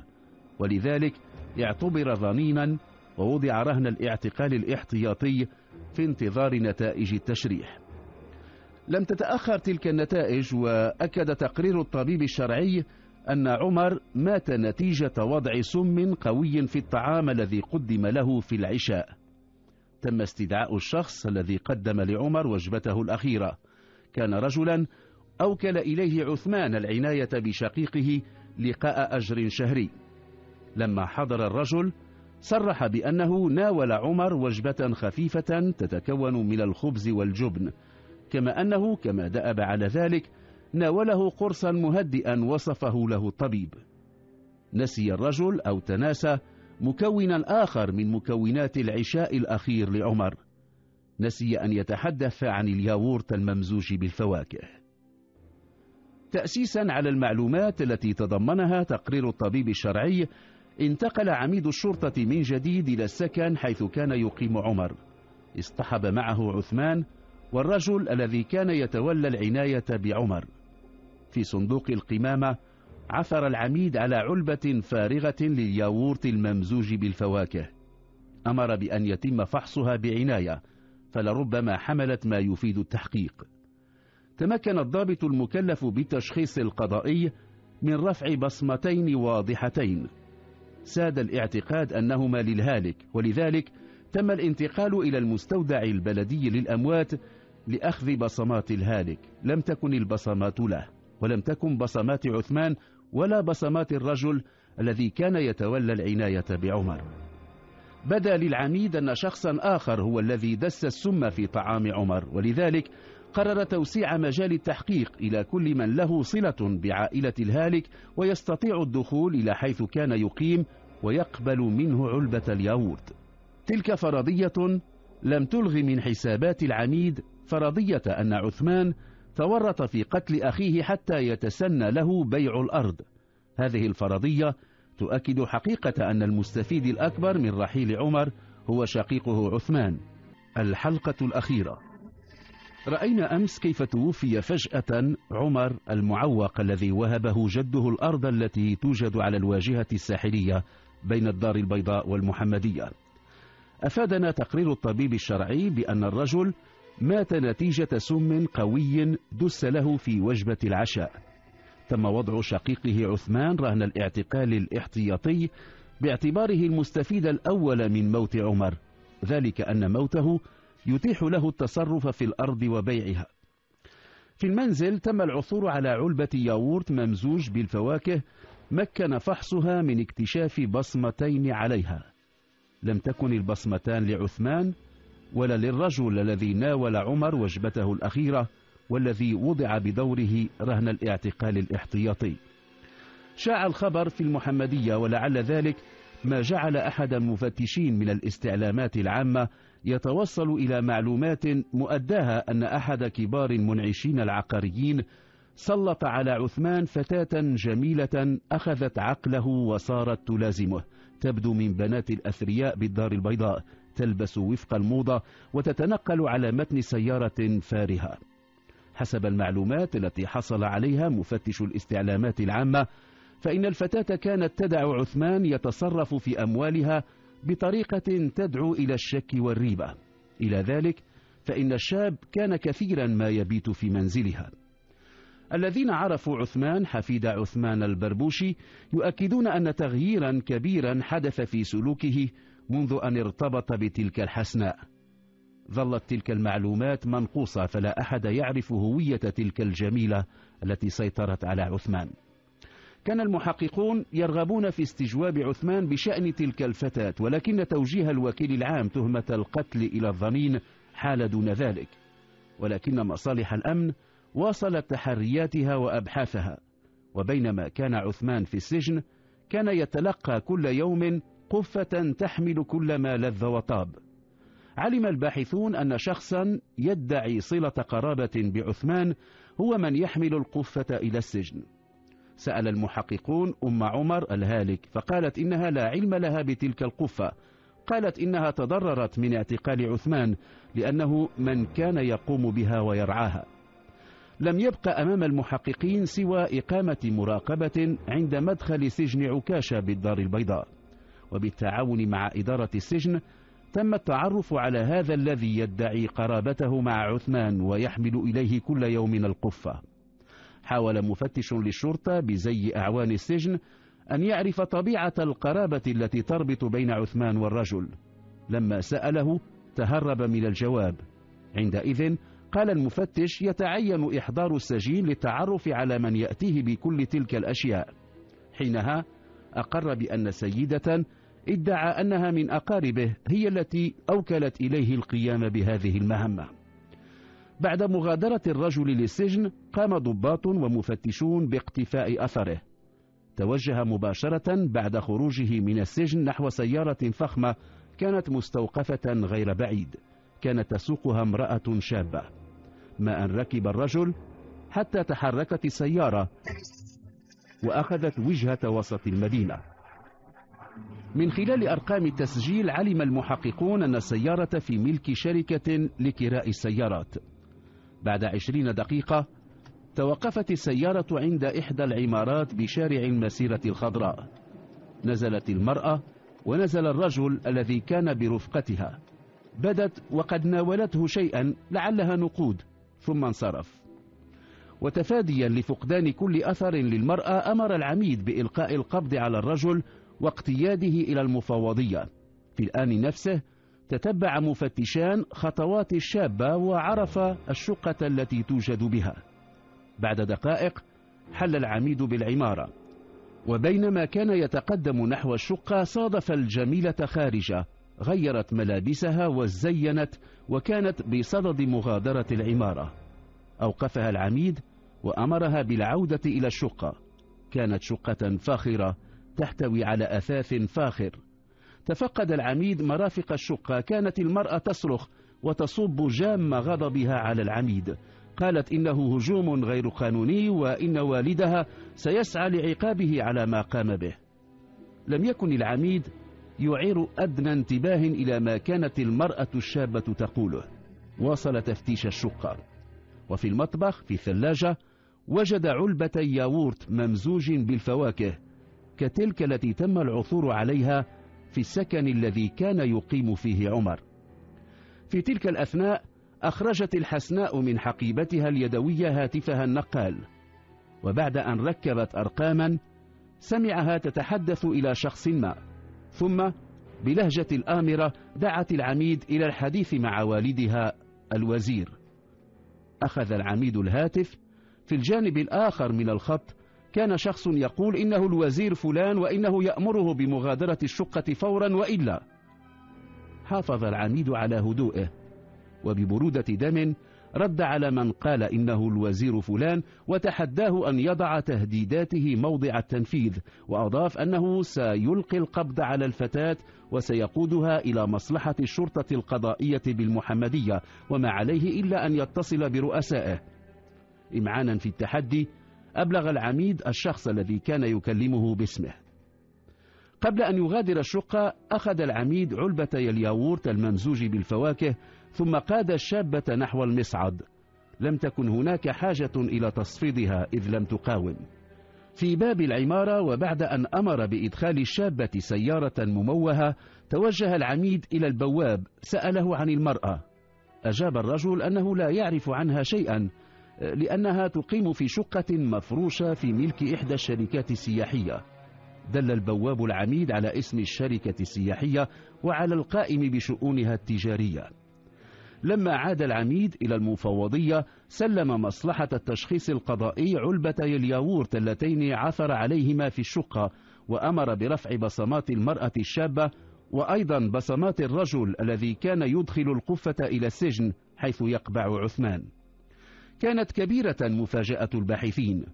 ولذلك اعتبر ضنينا ووضع رهن الاعتقال الاحتياطي في انتظار نتائج التشريح. لم تتأخر تلك النتائج، وأكد تقرير الطبيب الشرعي أن عمر مات نتيجة وضع سم قوي في الطعام الذي قدم له في العشاء. تم استدعاء الشخص الذي قدم لعمر وجبته الأخيرة. كان رجلا أوكل إليه عثمان العناية بشقيقه لقاء أجر شهري. لما حضر الرجل صرح بأنه ناول عمر وجبة خفيفة تتكون من الخبز والجبن، كما أنه كما دأب على ذلك ناوله قرصا مهدئا وصفه له الطبيب. نسي الرجل أو تناسى مكونا آخر من مكونات العشاء الأخير لعمر، نسي أن يتحدث عن الياورت الممزوج بالفواكه. تأسيسا على المعلومات التي تضمنها تقرير الطبيب الشرعي، انتقل عميد الشرطة من جديد إلى السكن حيث كان يقيم عمر. اصطحب معه عثمان والرجل الذي كان يتولى العناية بعمر. في صندوق القمامة عثر العميد على علبة فارغة للياورت الممزوج بالفواكه، أمر بأن يتم فحصها بعناية فلربما حملت ما يفيد التحقيق. تمكن الضابط المكلف بالتشخيص القضائي من رفع بصمتين واضحتين، ساد الاعتقاد أنهما للهالك، ولذلك تم الانتقال إلى المستودع البلدي للأموات لأخذ بصمات الهالك. لم تكن البصمات له، ولم تكن بصمات عثمان ولا بصمات الرجل الذي كان يتولى العناية بعمر. بدا للعميد أن شخصا آخر هو الذي دس السم في طعام عمر، ولذلك قرر توسيع مجال التحقيق إلى كل من له صلة بعائلة الهالك ويستطيع الدخول إلى حيث كان يقيم ويقبل منه علبة الياورت. تلك فرضية لم تلغي من حسابات العميد فرضية أن عثمان تورط في قتل أخيه حتى يتسنى له بيع الأرض. هذه الفرضية تؤكد حقيقة أن المستفيد الأكبر من رحيل عمر هو شقيقه عثمان. الحلقة الأخيرة. رأينا أمس كيف توفي فجأة عمر المعوق الذي وهبه جده الأرض التي توجد على الواجهة الساحلية بين الدار البيضاء والمحمدية. أفادنا تقرير الطبيب الشرعي بأن الرجل مات نتيجة سم قوي دس له في وجبة العشاء. تم وضع شقيقه عثمان رهن الاعتقال الاحتياطي باعتباره المستفيد الأول من موت عمر، ذلك أن موته يتيح له التصرف في الأرض وبيعها. في المنزل تم العثور على علبة ياورت ممزوج بالفواكه مكن فحصها من اكتشاف بصمتين عليها، لم تكن البصمتان لعثمان ولا للرجل الذي ناول عمر وجبته الأخيرة والذي وضع بدوره رهن الاعتقال الاحتياطي. شاع الخبر في المحمدية، ولعل ذلك ما جعل أحد المفتشين من الاستعلامات العامة يتوصل إلى معلومات مؤداها أن أحد كبار المنعشين العقاريين سلط على عثمان فتاة جميلة أخذت عقله وصارت تلازمه، تبدو من بنات الأثرياء بالدار البيضاء، تلبس وفق الموضة وتتنقل على متن سيارة فارهة. حسب المعلومات التي حصل عليها مفتش الاستعلامات العامة، فإن الفتاة كانت تدع عثمان يتصرف في أموالها بطريقة تدعو إلى الشك والريبة. إلى ذلك فإن الشاب كان كثيرا ما يبيت في منزلها. الذين عرفوا عثمان حفيد عثمان البربوشي يؤكدون أن تغييرا كبيرا حدث في سلوكه منذ أن ارتبط بتلك الحسناء. ظلت تلك المعلومات منقوصة، فلا أحد يعرف هوية تلك الجميلة التي سيطرت على عثمان. كان المحققون يرغبون في استجواب عثمان بشأن تلك الفتاة، ولكن توجيه الوكيل العام تهمة القتل إلى الضنين حال دون ذلك، ولكن مصالح الأمن واصلت تحرياتها وأبحاثها. وبينما كان عثمان في السجن كان يتلقى كل يوم قفة تحمل كل ما لذ وطاب. علم الباحثون أن شخصا يدعي صلة قرابة بعثمان هو من يحمل القفة إلى السجن. سأل المحققون أم عمر الهالك فقالت إنها لا علم لها بتلك القفة، قالت إنها تضررت من اعتقال عثمان لأنه من كان يقوم بها ويرعاها. لم يبق أمام المحققين سوى إقامة مراقبة عند مدخل سجن عكاشة بالدار البيضاء، وبالتعاون مع إدارة السجن تم التعرف على هذا الذي يدعي قرابته مع عثمان ويحمل إليه كل يوم القفة. حاول مفتش للشرطة بزي أعوان السجن أن يعرف طبيعة القرابة التي تربط بين عثمان والرجل. لما سأله تهرب من الجواب. عندئذ قال المفتش يتعين إحضار السجين للتعرف على من يأتيه بكل تلك الأشياء. حينها أقر بأن سيدة ادعى أنها من أقاربه هي التي أوكلت إليه القيام بهذه المهمة. بعد مغادرة الرجل للسجن قام ضباط ومفتشون باقتفاء أثره. توجه مباشرة بعد خروجه من السجن نحو سيارة فخمة كانت مستوقفة غير بعيد، كانت تسوقها امرأة شابة، ما أن ركب الرجل حتى تحركت السيارة وأخذت وجهة وسط المدينة. من خلال أرقام التسجيل علم المحققون أن السيارة في ملك شركة لكراء السيارات. بعد 20 دقيقة توقفت السيارة عند إحدى العمارات بشارع المسيرة الخضراء. نزلت المرأة ونزل الرجل الذي كان برفقتها، بدت وقد ناولته شيئا لعلها نقود ثم انصرف. وتفاديا لفقدان كل أثر للمرأة أمر العميد بإلقاء القبض على الرجل واقتياده إلى المفوضية. في الآن نفسه تتبع مفتشان خطوات الشابة وعرف الشقة التي توجد بها. بعد دقائق حل العميد بالعمارة، وبينما كان يتقدم نحو الشقة صادف الجميلة خارجة، غيرت ملابسها وزينت وكانت بصدد مغادرة العمارة. أوقفها العميد وأمرها بالعودة إلى الشقة. كانت شقة فاخرة تحتوي على أثاث فاخر. تفقد العميد مرافق الشقة، كانت المرأة تصرخ وتصب جام غضبها على العميد، قالت إنه هجوم غير قانوني وإن والدها سيسعى لعقابه على ما قام به. لم يكن العميد يعير أدنى انتباه إلى ما كانت المرأة الشابة تقوله. واصل تفتيش الشقة، وفي المطبخ في الثلاجة وجد علبة ياغورت ممزوج بالفواكه كتلك التي تم العثور عليها في السكن الذي كان يقيم فيه عمر. في تلك الأثناء أخرجت الحسناء من حقيبتها اليدوية هاتفها النقال، وبعد أن ركبت أرقاما سمعها تتحدث إلى شخص ما، ثم بلهجة الآمرة دعت العميد إلى الحديث مع والدها الوزير. أخذ العميد الهاتف، في الجانب الآخر من الخط كان شخص يقول إنه الوزير فلان وإنه يأمره بمغادرة الشقة فورا وإلا. حافظ العميد على هدوئه وببرودة دم رد على من قال إنه الوزير فلان وتحداه أن يضع تهديداته موضع التنفيذ، وأضاف أنه سيلقي القبض على الفتاة وسيقودها إلى مصلحة الشرطة القضائية بالمحمدية وما عليه إلا أن يتصل برؤسائه. إمعانا في التحدي أبلغ العميد الشخص الذي كان يكلمه باسمه. قبل أن يغادر الشقة أخذ العميد علبة الياورت الممزوج بالفواكه ثم قاد الشابة نحو المصعد. لم تكن هناك حاجة إلى تصفيدها إذ لم تقاوم. في باب العمارة وبعد أن أمر بإدخال الشابة سيارة مموهة توجه العميد إلى البواب سأله عن المرأة. أجاب الرجل أنه لا يعرف عنها شيئا لأنها تقيم في شقة مفروشة في ملك إحدى الشركات السياحية. دل البواب العميد على اسم الشركة السياحية وعلى القائم بشؤونها التجارية. لما عاد العميد إلى المفوضية سلم مصلحة التشخيص القضائي علبتي الياورت اللتين عثر عليهما في الشقة وأمر برفع بصمات المرأة الشابة وأيضا بصمات الرجل الذي كان يدخل القفة إلى السجن حيث يقبع عثمان. كانت كبيرة مفاجأة الباحثين،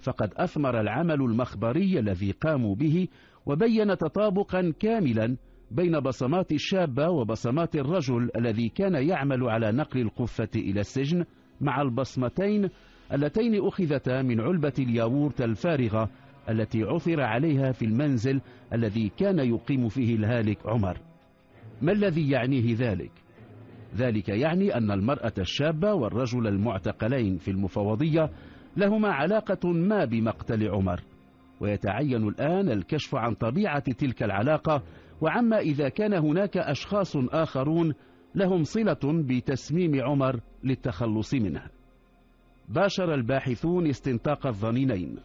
فقد أثمر العمل المخبري الذي قاموا به وبين تطابقا كاملا بين بصمات الشابة وبصمات الرجل الذي كان يعمل على نقل القفة إلى السجن مع البصمتين اللتين أخذتا من علبة الياورت الفارغة التي عثر عليها في المنزل الذي كان يقيم فيه الهالك عمر. ما الذي يعنيه ذلك؟ ذلك يعني أن المرأة الشابة والرجل المعتقلين في المفوضية لهما علاقة ما بمقتل عمر، ويتعين الآن الكشف عن طبيعة تلك العلاقة وعما إذا كان هناك أشخاص آخرون لهم صلة بتسميم عمر للتخلص منه. باشر الباحثون استنطاق الظنينين.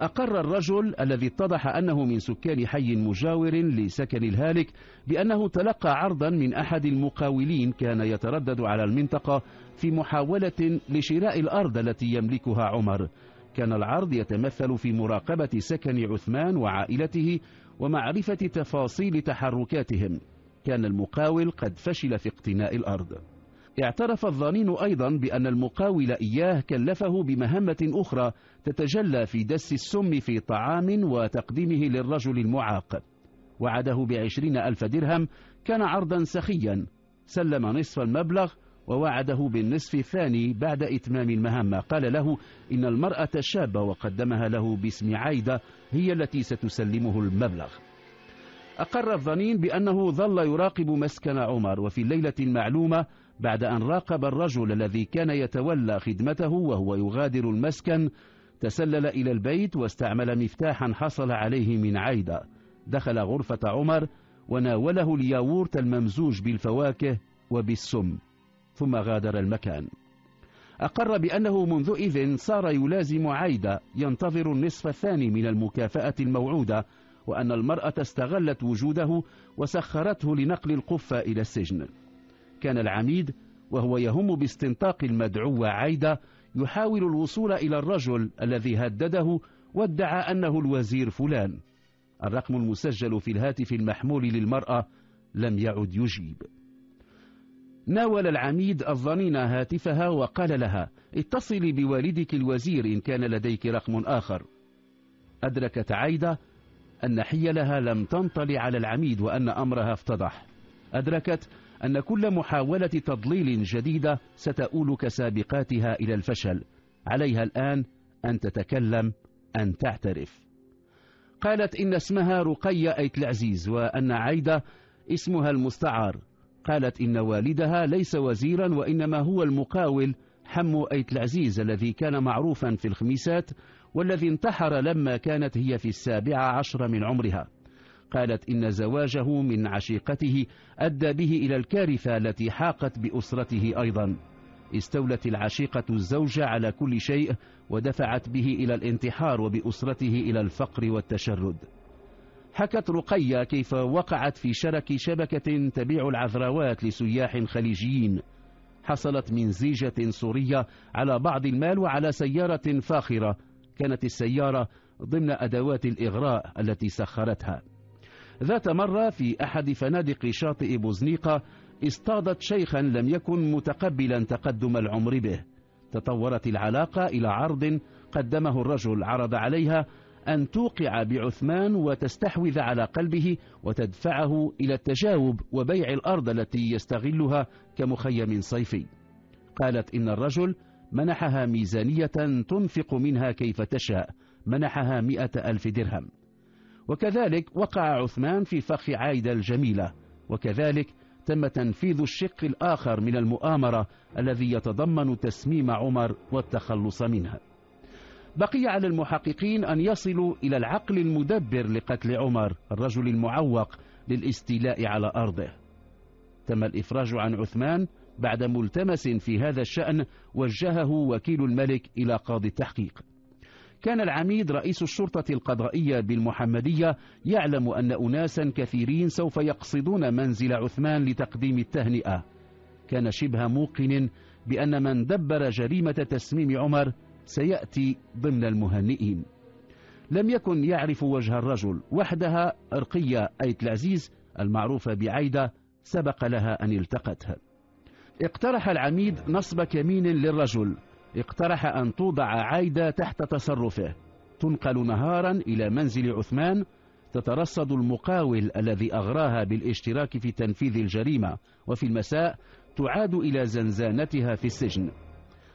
أقر الرجل الذي اتضح أنه من سكان حي مجاور لسكن الهالك بأنه تلقى عرضا من أحد المقاولين كان يتردد على المنطقة في محاولة لشراء الأرض التي يملكها عمر. كان العرض يتمثل في مراقبة سكن عثمان وعائلته ومعرفة تفاصيل تحركاتهم. كان المقاول قد فشل في اقتناء الأرض. اعترف الظنين أيضا بأن المقاول إياه كلفه بمهمة أخرى تتجلى في دس السم في طعام وتقديمه للرجل المعاق. وعده ب20,000 درهم، كان عرضا سخيا. سلم نصف المبلغ ووعده بالنصف الثاني بعد إتمام المهمة. قال له إن المرأة الشابة وقدمها له باسم عايدة هي التي ستسلمه المبلغ. أقر الظنين بأنه ظل يراقب مسكن عمر، وفي الليلة المعلومة بعد أن راقب الرجل الذي كان يتولى خدمته وهو يغادر المسكن تسلل إلى البيت واستعمل مفتاحا حصل عليه من عايدة. دخل غرفة عمر وناوله الياورت الممزوج بالفواكه وبالسم ثم غادر المكان. أقر بأنه منذ إذن صار يلازم عايدة ينتظر النصف الثاني من المكافأة الموعودة، وأن المرأة استغلت وجوده وسخرته لنقل القفة إلى السجن. كان العميد وهو يهم باستنطاق المدعوة عايدة يحاول الوصول إلى الرجل الذي هدده وادعى أنه الوزير فلان. الرقم المسجل في الهاتف المحمول للمرأة لم يعد يجيب. ناول العميد الظنينة هاتفها وقال لها اتصلي بوالدك الوزير إن كان لديك رقم آخر. أدركت عايدة أن حيلها لم تنطلي على العميد وأن أمرها افتضح. أدركت أن كل محاولة تضليل جديدة ستؤول كسابقاتها إلى الفشل. عليها الآن أن تتكلم، أن تعترف. قالت إن اسمها رقية ايت العزيز وأن عايدة اسمها المستعار. قالت إن والدها ليس وزيرا وإنما هو المقاول حمو ايت العزيز الذي كان معروفا في الخميسات والذي انتحر لما كانت هي في 17 من عمرها. قالت إن زواجه من عشيقته أدى به إلى الكارثة التي حاقت بأسرته أيضا. استولت العشيقة الزوجة على كل شيء ودفعت به إلى الانتحار وبأسرته إلى الفقر والتشرد. حكت رقية كيف وقعت في شرك شبكة تبيع العذراوات لسياح خليجيين. حصلت من زيجة سورية على بعض المال وعلى سيارة فاخرة كانت السيارة ضمن أدوات الإغراء التي سخرتها. ذات مرة في أحد فنادق شاطئ بوزنيقة اصطادت شيخا لم يكن متقبلا تقدم العمر به. تطورت العلاقة إلى عرض قدمه الرجل، عرض عليها أن توقع بعثمان وتستحوذ على قلبه وتدفعه إلى التجاوب وبيع الأرض التي يستغلها كمخيم صيفي. قالت إن الرجل منحها ميزانية تنفق منها كيف تشاء، منحها 100,000 درهم. وكذلك وقع عثمان في فخ عايدة الجميلة، وكذلك تم تنفيذ الشق الآخر من المؤامرة الذي يتضمن تسميم عمر والتخلص منها. بقي على المحققين أن يصلوا إلى العقل المدبر لقتل عمر، الرجل المعوق للاستيلاء على أرضه. تم الإفراج عن عثمان بعد ملتمس في هذا الشأن وجهه وكيل الملك إلى قاضي التحقيق. كان العميد رئيس الشرطة القضائية بالمحمدية يعلم أن أناسا كثيرين سوف يقصدون منزل عثمان لتقديم التهنئة. كان شبه موقن بأن من دبر جريمة تسميم عمر سيأتي ضمن المهنئين. لم يكن يعرف وجه الرجل. وحدها رقية ايت العزيز المعروفة بعيدة سبق لها أن التقتها. اقترح العميد نصب كمين للرجل، اقترح أن توضع عايدة تحت تصرفه، تنقل نهارا إلى منزل عثمان، تترصد المقاول الذي أغراها بالاشتراك في تنفيذ الجريمة، وفي المساء تعاد إلى زنزانتها في السجن.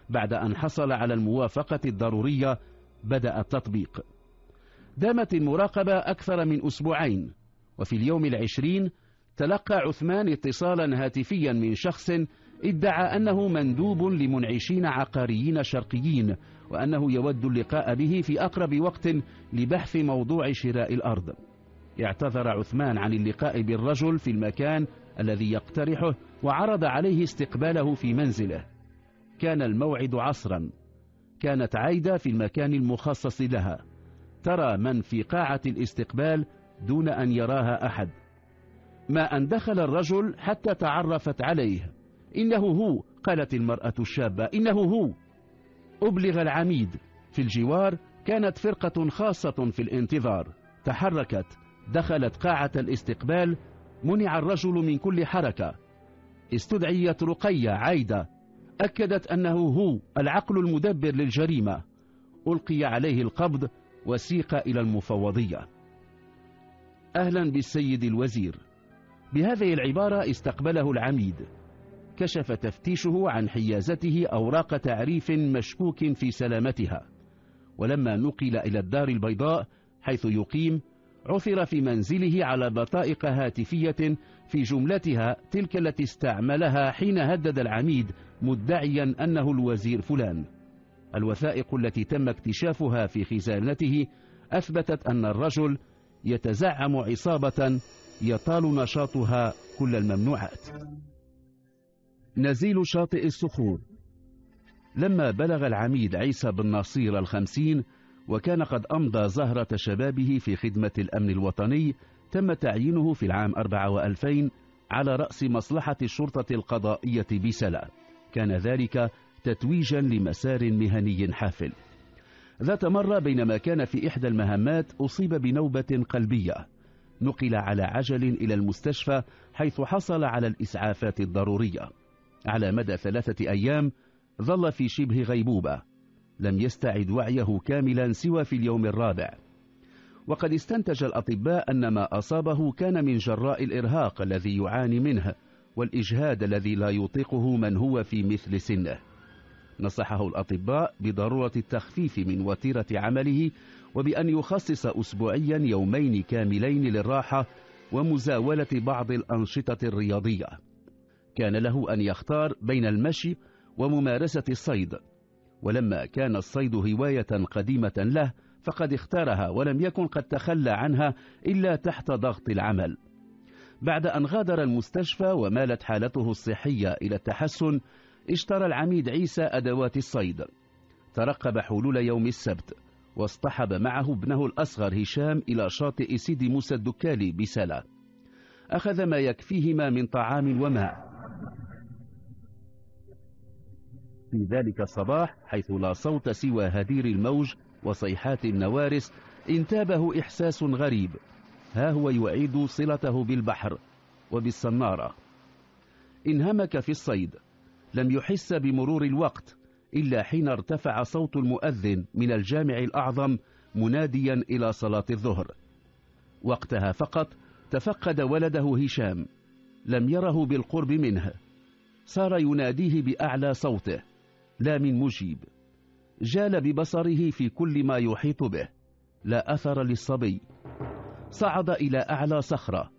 بعد أن حصل على الموافقة الضرورية بدأ التطبيق. دامت المراقبة أكثر من أسبوعين، وفي اليوم 20 تلقى عثمان اتصالا هاتفيا من شخص ادعى أنه مندوب لمنعشين عقاريين شرقيين، وأنه يود اللقاء به في أقرب وقت لبحث موضوع شراء الأرض. اعتذر عثمان عن اللقاء بالرجل في المكان الذي يقترحه، وعرض عليه استقباله في منزله. كان الموعد عصرا. كانت عايدة في المكان المخصص لها، ترى من في قاعة الاستقبال دون أن يراها أحد، ما أن دخل الرجل حتى تعرفت عليه. إنه هو، قالت المرأة الشابة، إنه هو. أبلغ العميد. في الجوار كانت فرقة خاصة في الانتظار، تحركت، دخلت قاعة الاستقبال. منع الرجل من كل حركة. استدعيت رقية عايدة، أكدت أنه هو العقل المدبر للجريمة. ألقي عليه القبض وسيق إلى المفوضية. أهلا بالسيد الوزير، بهذه العبارة استقبله العميد. كشف تفتيشه عن حيازته أوراق تعريف مشكوك في سلامتها. ولما نقل إلى الدار البيضاء حيث يقيم، عثر في منزله على بطائق هاتفية في جملتها تلك التي استعملها حين هدد العميد مدعيا أنه الوزير فلان. الوثائق التي تم اكتشافها في خزانته أثبتت أن الرجل يتزعم عصابة يطال نشاطها كل الممنوعات. نزيل شاطئ الصخور. لما بلغ العميد عيسى بن نصير 50 وكان قد أمضى زهرة شبابه في خدمة الأمن الوطني، تم تعيينه في العام 2000 على رأس مصلحة الشرطة القضائية بسلا. كان ذلك تتويجا لمسار مهني حافل. ذات مرة بينما كان في إحدى المهمات أصيب بنوبة قلبية، نقل على عجل إلى المستشفى حيث حصل على الإسعافات الضرورية. على مدى 3 أيام ظل في شبه غيبوبة، لم يستعد وعيه كاملا سوى في اليوم 4. وقد استنتج الأطباء أن ما أصابه كان من جراء الإرهاق الذي يعاني منه، والإجهاد الذي لا يطيقه من هو في مثل سنه. نصحه الأطباء بضرورة التخفيف من وتيرة عمله، وبأن يخصص أسبوعيا 2 يومين كاملين للراحة ومزاولة بعض الأنشطة الرياضية. كان له أن يختار بين المشي وممارسة الصيد، ولما كان الصيد هواية قديمة له فقد اختارها ولم يكن قد تخلى عنها إلا تحت ضغط العمل. بعد أن غادر المستشفى ومالت حالته الصحية إلى التحسن، اشترى العميد عيسى أدوات الصيد. ترقب حلول يوم السبت، واصطحب معه ابنه الأصغر هشام إلى شاطئ سيدي موسى الدكالي بسلا. أخذ ما يكفيهما من طعام وماء. في ذلك الصباح حيث لا صوت سوى هدير الموج وصيحات النوارس انتابه إحساس غريب، ها هو يعيد صلته بالبحر وبالصنارة. انهمك في الصيد، لم يحس بمرور الوقت إلا حين ارتفع صوت المؤذن من الجامع الأعظم مناديا إلى صلاة الظهر. وقتها فقط تفقد ولده هشام، لم يره بالقرب منه، صار يناديه بأعلى صوته لا من مجيب. جال ببصره في كل ما يحيط به، لا أثر للصبي. صعد إلى أعلى صخرة،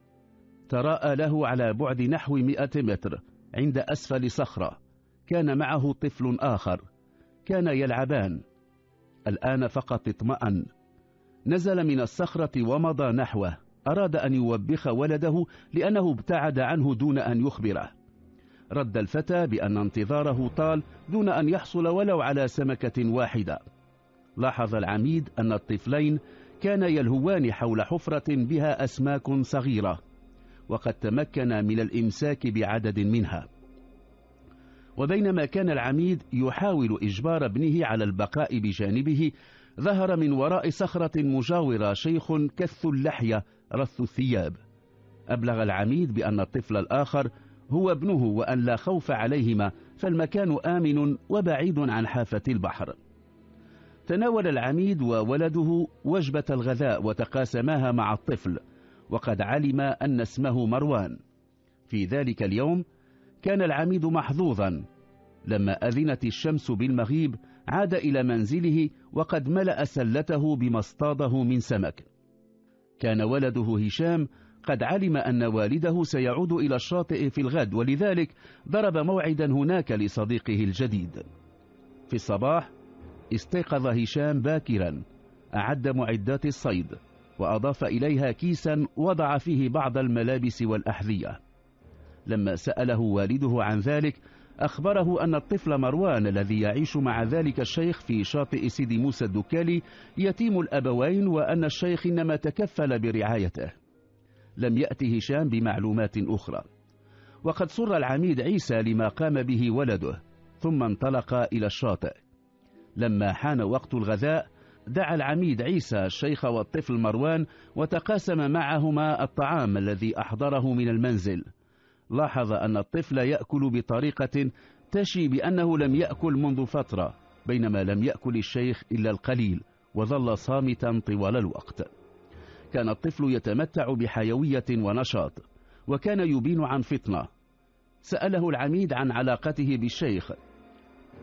تراءى له على بعد نحو 100 متر عند أسفل صخرة كان معه طفل آخر، كان يلعبان. الآن فقط اطمأن، نزل من الصخرة ومضى نحوه، أراد أن يوبخ ولده لأنه ابتعد عنه دون أن يخبره. رد الفتى بأن انتظاره طال دون أن يحصل ولو على سمكة واحدة. لاحظ العميد أن الطفلين كانا يلهوان حول حفرة بها أسماك صغيرة، وقد تمكنا من الإمساك بعدد منها. وبينما كان العميد يحاول إجبار ابنه على البقاء بجانبه، ظهر من وراء صخرة مجاورة شيخ كث اللحية رث الثياب. أبلغ العميد بأن الطفل الآخر هو ابنه وأن لا خوف عليهما، فالمكان آمن وبعيد عن حافة البحر. تناول العميد وولده وجبة الغذاء وتقاسماها مع الطفل، وقد علم أن اسمه مروان. في ذلك اليوم كان العميد محظوظا، لما أذنت الشمس بالمغيب عاد إلى منزله وقد ملأ سلته بما اصطاده من سمك. كان ولده هشام قد علم أن والده سيعود إلى الشاطئ في الغد، ولذلك ضرب موعدا هناك لصديقه الجديد. في الصباح استيقظ هشام باكرا، أعد معدات الصيد وأضاف إليها كيسا وضع فيه بعض الملابس والأحذية. لما سأله والده عن ذلك أخبره أن الطفل مروان الذي يعيش مع ذلك الشيخ في شاطئ سيدي موسى الدكالي يتيم الأبوين، وأن الشيخ إنما تكفل برعايته. لم يأتي هشام بمعلومات أخرى. وقد سر العميد عيسى لما قام به ولده، ثم انطلق إلى الشاطئ. لما حان وقت الغذاء دعا العميد عيسى الشيخ والطفل مروان وتقاسم معهما الطعام الذي أحضره من المنزل. لاحظ أن الطفل يأكل بطريقة تشي بأنه لم يأكل منذ فترة، بينما لم يأكل الشيخ إلا القليل وظل صامتا طوال الوقت. كان الطفل يتمتع بحيوية ونشاط، وكان يبين عن فطنة. سأله العميد عن علاقته بالشيخ،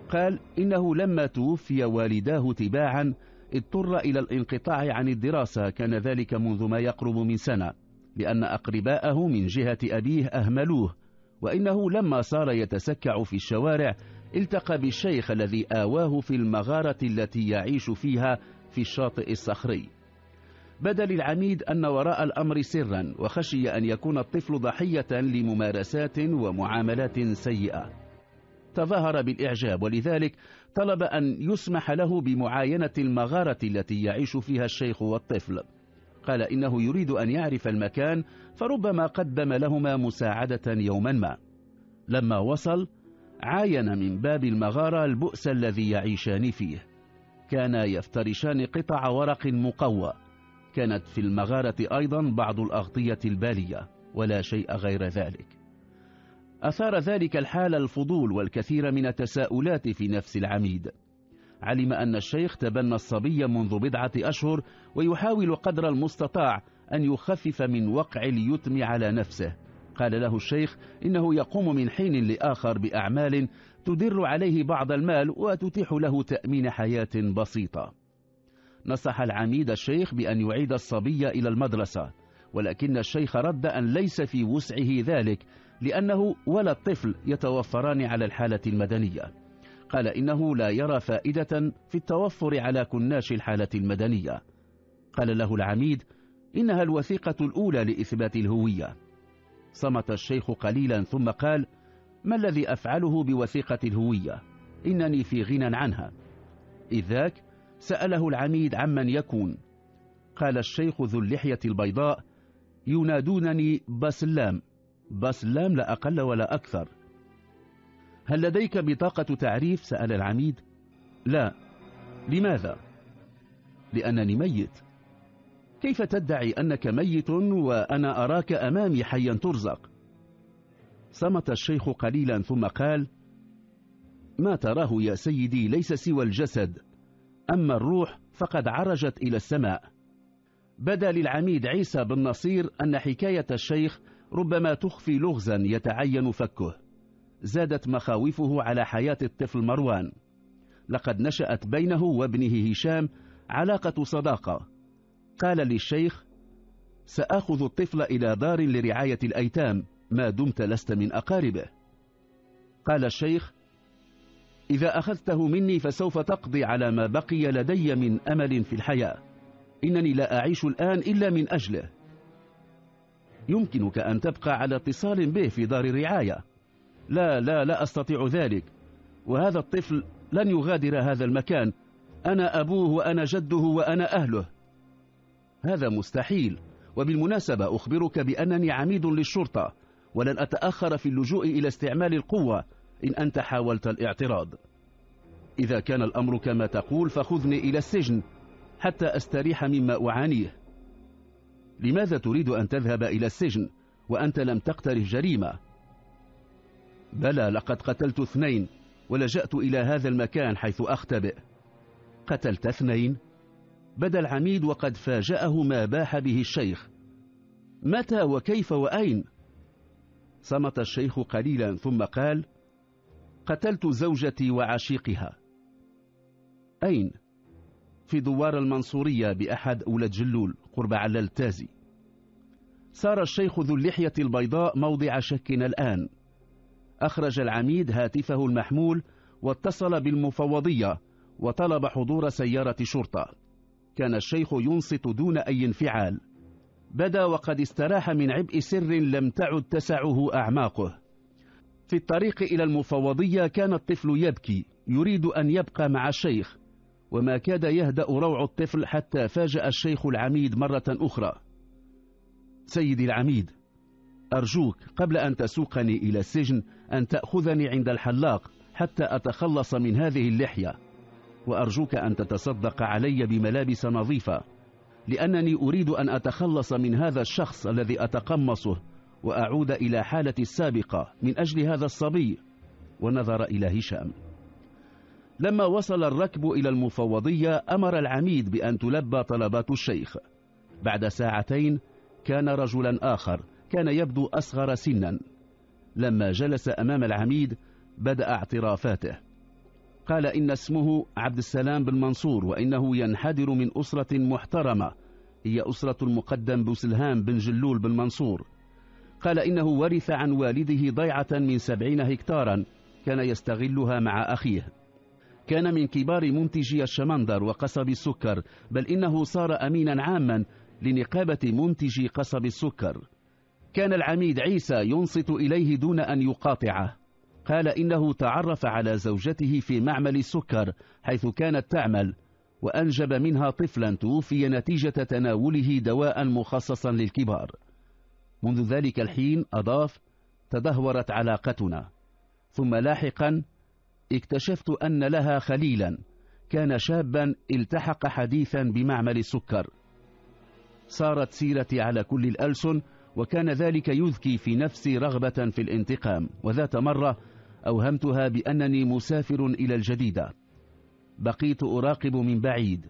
قال إنه لما توفي والداه تباعا اضطر إلى الانقطاع عن الدراسة، كان ذلك منذ ما يقرب من سنة، لأن أقرباءه من جهة أبيه أهملوه، وإنه لما صار يتسكع في الشوارع التقى بالشيخ الذي آواه في المغارة التي يعيش فيها في الشاطئ الصخري. بدا للعميد أن وراء الأمر سرا، وخشي أن يكون الطفل ضحية لممارسات ومعاملات سيئة. تظاهر بالإعجاب، ولذلك طلب أن يسمح له بمعاينة المغارة التي يعيش فيها الشيخ والطفل. قال إنه يريد أن يعرف المكان، فربما قدم لهما مساعدة يوما ما. لما وصل عاين من باب المغارة البؤس الذي يعيشان فيه. كانا يفترشان قطع ورق مقوى، كانت في المغارة أيضا بعض الأغطية البالية ولا شيء غير ذلك. أثار ذلك الحال الفضول والكثير من التساؤلات في نفس العميد. علم أن الشيخ تبنى الصبي منذ 4 أشهر ويحاول قدر المستطاع أن يخفف من وقع اليتم على نفسه. قال له الشيخ إنه يقوم من حين لآخر بأعمال تدر عليه بعض المال وتتيح له تأمين حياة بسيطة. نصح العميد الشيخ بأن يعيد الصبي إلى المدرسة، ولكن الشيخ رد أن ليس في وسعه ذلك، لأنه ولا الطفل يتوفران على الحالة المدنية. قال إنه لا يرى فائدة في التوفر على كناش الحالة المدنية. قال له العميد إنها الوثيقة الأولى لإثبات الهوية. صمت الشيخ قليلا ثم قال ما الذي أفعله بوثيقة الهوية؟ إنني في غنى عنها. إذ ذاك سأله العميد عمن يكون. قال الشيخ ذو اللحية البيضاء ينادونني بسلام، بسلام لا أقل ولا أكثر. هل لديك بطاقة تعريف؟ سأل العميد. لا. لماذا؟ لأنني ميت. كيف تدعي أنك ميت وأنا أراك أمامي حيا ترزق؟ صمت الشيخ قليلا ثم قال: ما تراه يا سيدي ليس سوى الجسد، أما الروح فقد عرجت إلى السماء. بدا للعميد عيسى بن نصير أن حكاية الشيخ ربما تخفي لغزا يتعين فكه. زادت مخاوفه على حياة الطفل مروان. لقد نشأت بينه وابنه هشام علاقة صداقة. قال للشيخ: سأخذ الطفل إلى دار لرعاية الأيتام ما دمت لست من أقاربه. قال الشيخ: إذا أخذته مني فسوف تقضي على ما بقي لدي من أمل في الحياة، إنني لا أعيش الآن إلا من أجله. يمكنك أن تبقى على اتصال به في دار الرعاية. لا لا لا أستطيع ذلك، وهذا الطفل لن يغادر هذا المكان، أنا أبوه وأنا جده وأنا أهله، هذا مستحيل. وبالمناسبة أخبرك بأنني عميد للشرطة ولن أتأخر في اللجوء إلى استعمال القوة إن أنت حاولت الاعتراض. إذا كان الأمر كما تقول فخذني إلى السجن حتى أستريح مما أعانيه. لماذا تريد أن تذهب إلى السجن وأنت لم تقترف جريمة؟ بلى، لقد قتلت اثنين ولجأت إلى هذا المكان حيث أختبئ. قتلت اثنين؟ بدا العميد وقد فاجأه ما باح به الشيخ. متى وكيف وأين؟ صمت الشيخ قليلا ثم قال: قتلت زوجتي وعشيقها. أين؟ في دوار المنصورية بأحد أولاد جلول قرب علال التازي. صار الشيخ ذو اللحية البيضاء موضع شكنا الآن. أخرج العميد هاتفه المحمول واتصل بالمفوضية وطلب حضور سيارة شرطة. كان الشيخ ينصت دون أي انفعال. بدا وقد استراح من عبء سر لم تعد تسعه أعماقه. في الطريق إلى المفوضية كان الطفل يبكي، يريد أن يبقى مع الشيخ، وما كاد يهدأ روع الطفل حتى فاجأ الشيخ العميد مرة أخرى. سيدي العميد، أرجوك قبل أن تسوقني إلى السجن أن تأخذني عند الحلاق حتى أتخلص من هذه اللحية، وأرجوك أن تتصدق علي بملابس نظيفة، لأنني أريد أن أتخلص من هذا الشخص الذي أتقمصه وأعود إلى حالتي السابقة من أجل هذا الصبي. ونظر إلى هشام. لما وصل الركب إلى المفوضية أمر العميد بأن تلبى طلبات الشيخ. بعد ساعتين كان رجلا آخر كان يبدو أصغر سنا. لما جلس أمام العميد بدأ اعترافاته. قال إن اسمه عبد السلام بن منصور، وإنه ينحدر من أسرة محترمة هي أسرة المقدم بوسلهام بن جلول بن منصور. قال إنه ورث عن والده ضيعة من 70 هكتارا كان يستغلها مع أخيه. كان من كبار منتجي الشمندر وقصب السكر، بل إنه صار أمينا عاما لنقابة منتجي قصب السكر. كان العميد عيسى ينصت إليه دون أن يقاطعه. قال إنه تعرف على زوجته في معمل السكر حيث كانت تعمل، وأنجب منها طفلا توفي نتيجة تناوله دواء مخصصا للكبار. منذ ذلك الحين، أضاف، تدهورت علاقتنا. ثم لاحقا اكتشفت أن لها خليلا كان شابا التحق حديثا بمعمل السكر. صارت سيرتي على كل الألسن، وكان ذلك يذكي في نفسي رغبة في الانتقام. وذات مرة أوهمتها بأنني مسافر إلى الجديدة. بقيت أراقب من بعيد.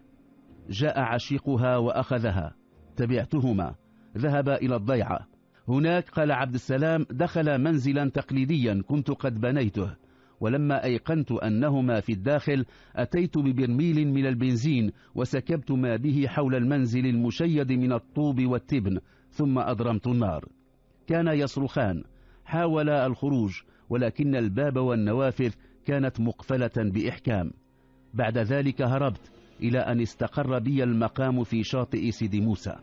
جاء عشيقها وأخذها، تبعتهما، ذهب إلى الضيعة. هناك قال عبد السلام دخل منزلا تقليديا كنت قد بنيته، ولما أيقنت أنهما في الداخل أتيت ببرميل من البنزين وسكبت ما به حول المنزل المشيد من الطوب والتبن، ثم أضرمت النار. كان يصرخان، حاولا الخروج ولكن الباب والنوافذ كانت مقفلة بإحكام. بعد ذلك هربت إلى أن استقر بي المقام في شاطئ سيدي موسى.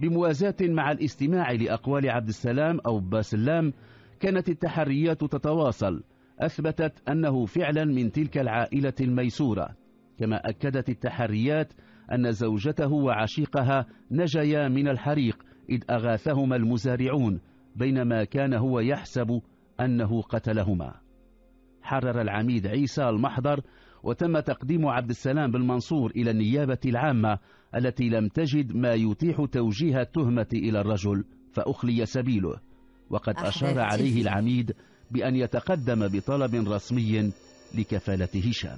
بموازاة مع الاستماع لأقوال عبد السلام أو باسلام كانت التحريات تتواصل. أثبتت أنه فعلا من تلك العائلة الميسورة، كما أكدت التحريات أن زوجته وعشيقها نجيا من الحريق إذ أغاثهما المزارعون، بينما كان هو يحسب أنه قتلهما. حرر العميد عيسى المحضر، وتم تقديم عبد السلام بن منصور إلى النيابة العامة التي لم تجد ما يتيح توجيه التهمة إلى الرجل فأخلي سبيله. وقد أشار عليه العميد بأن يتقدم بطلب رسمي لكفالة هشام.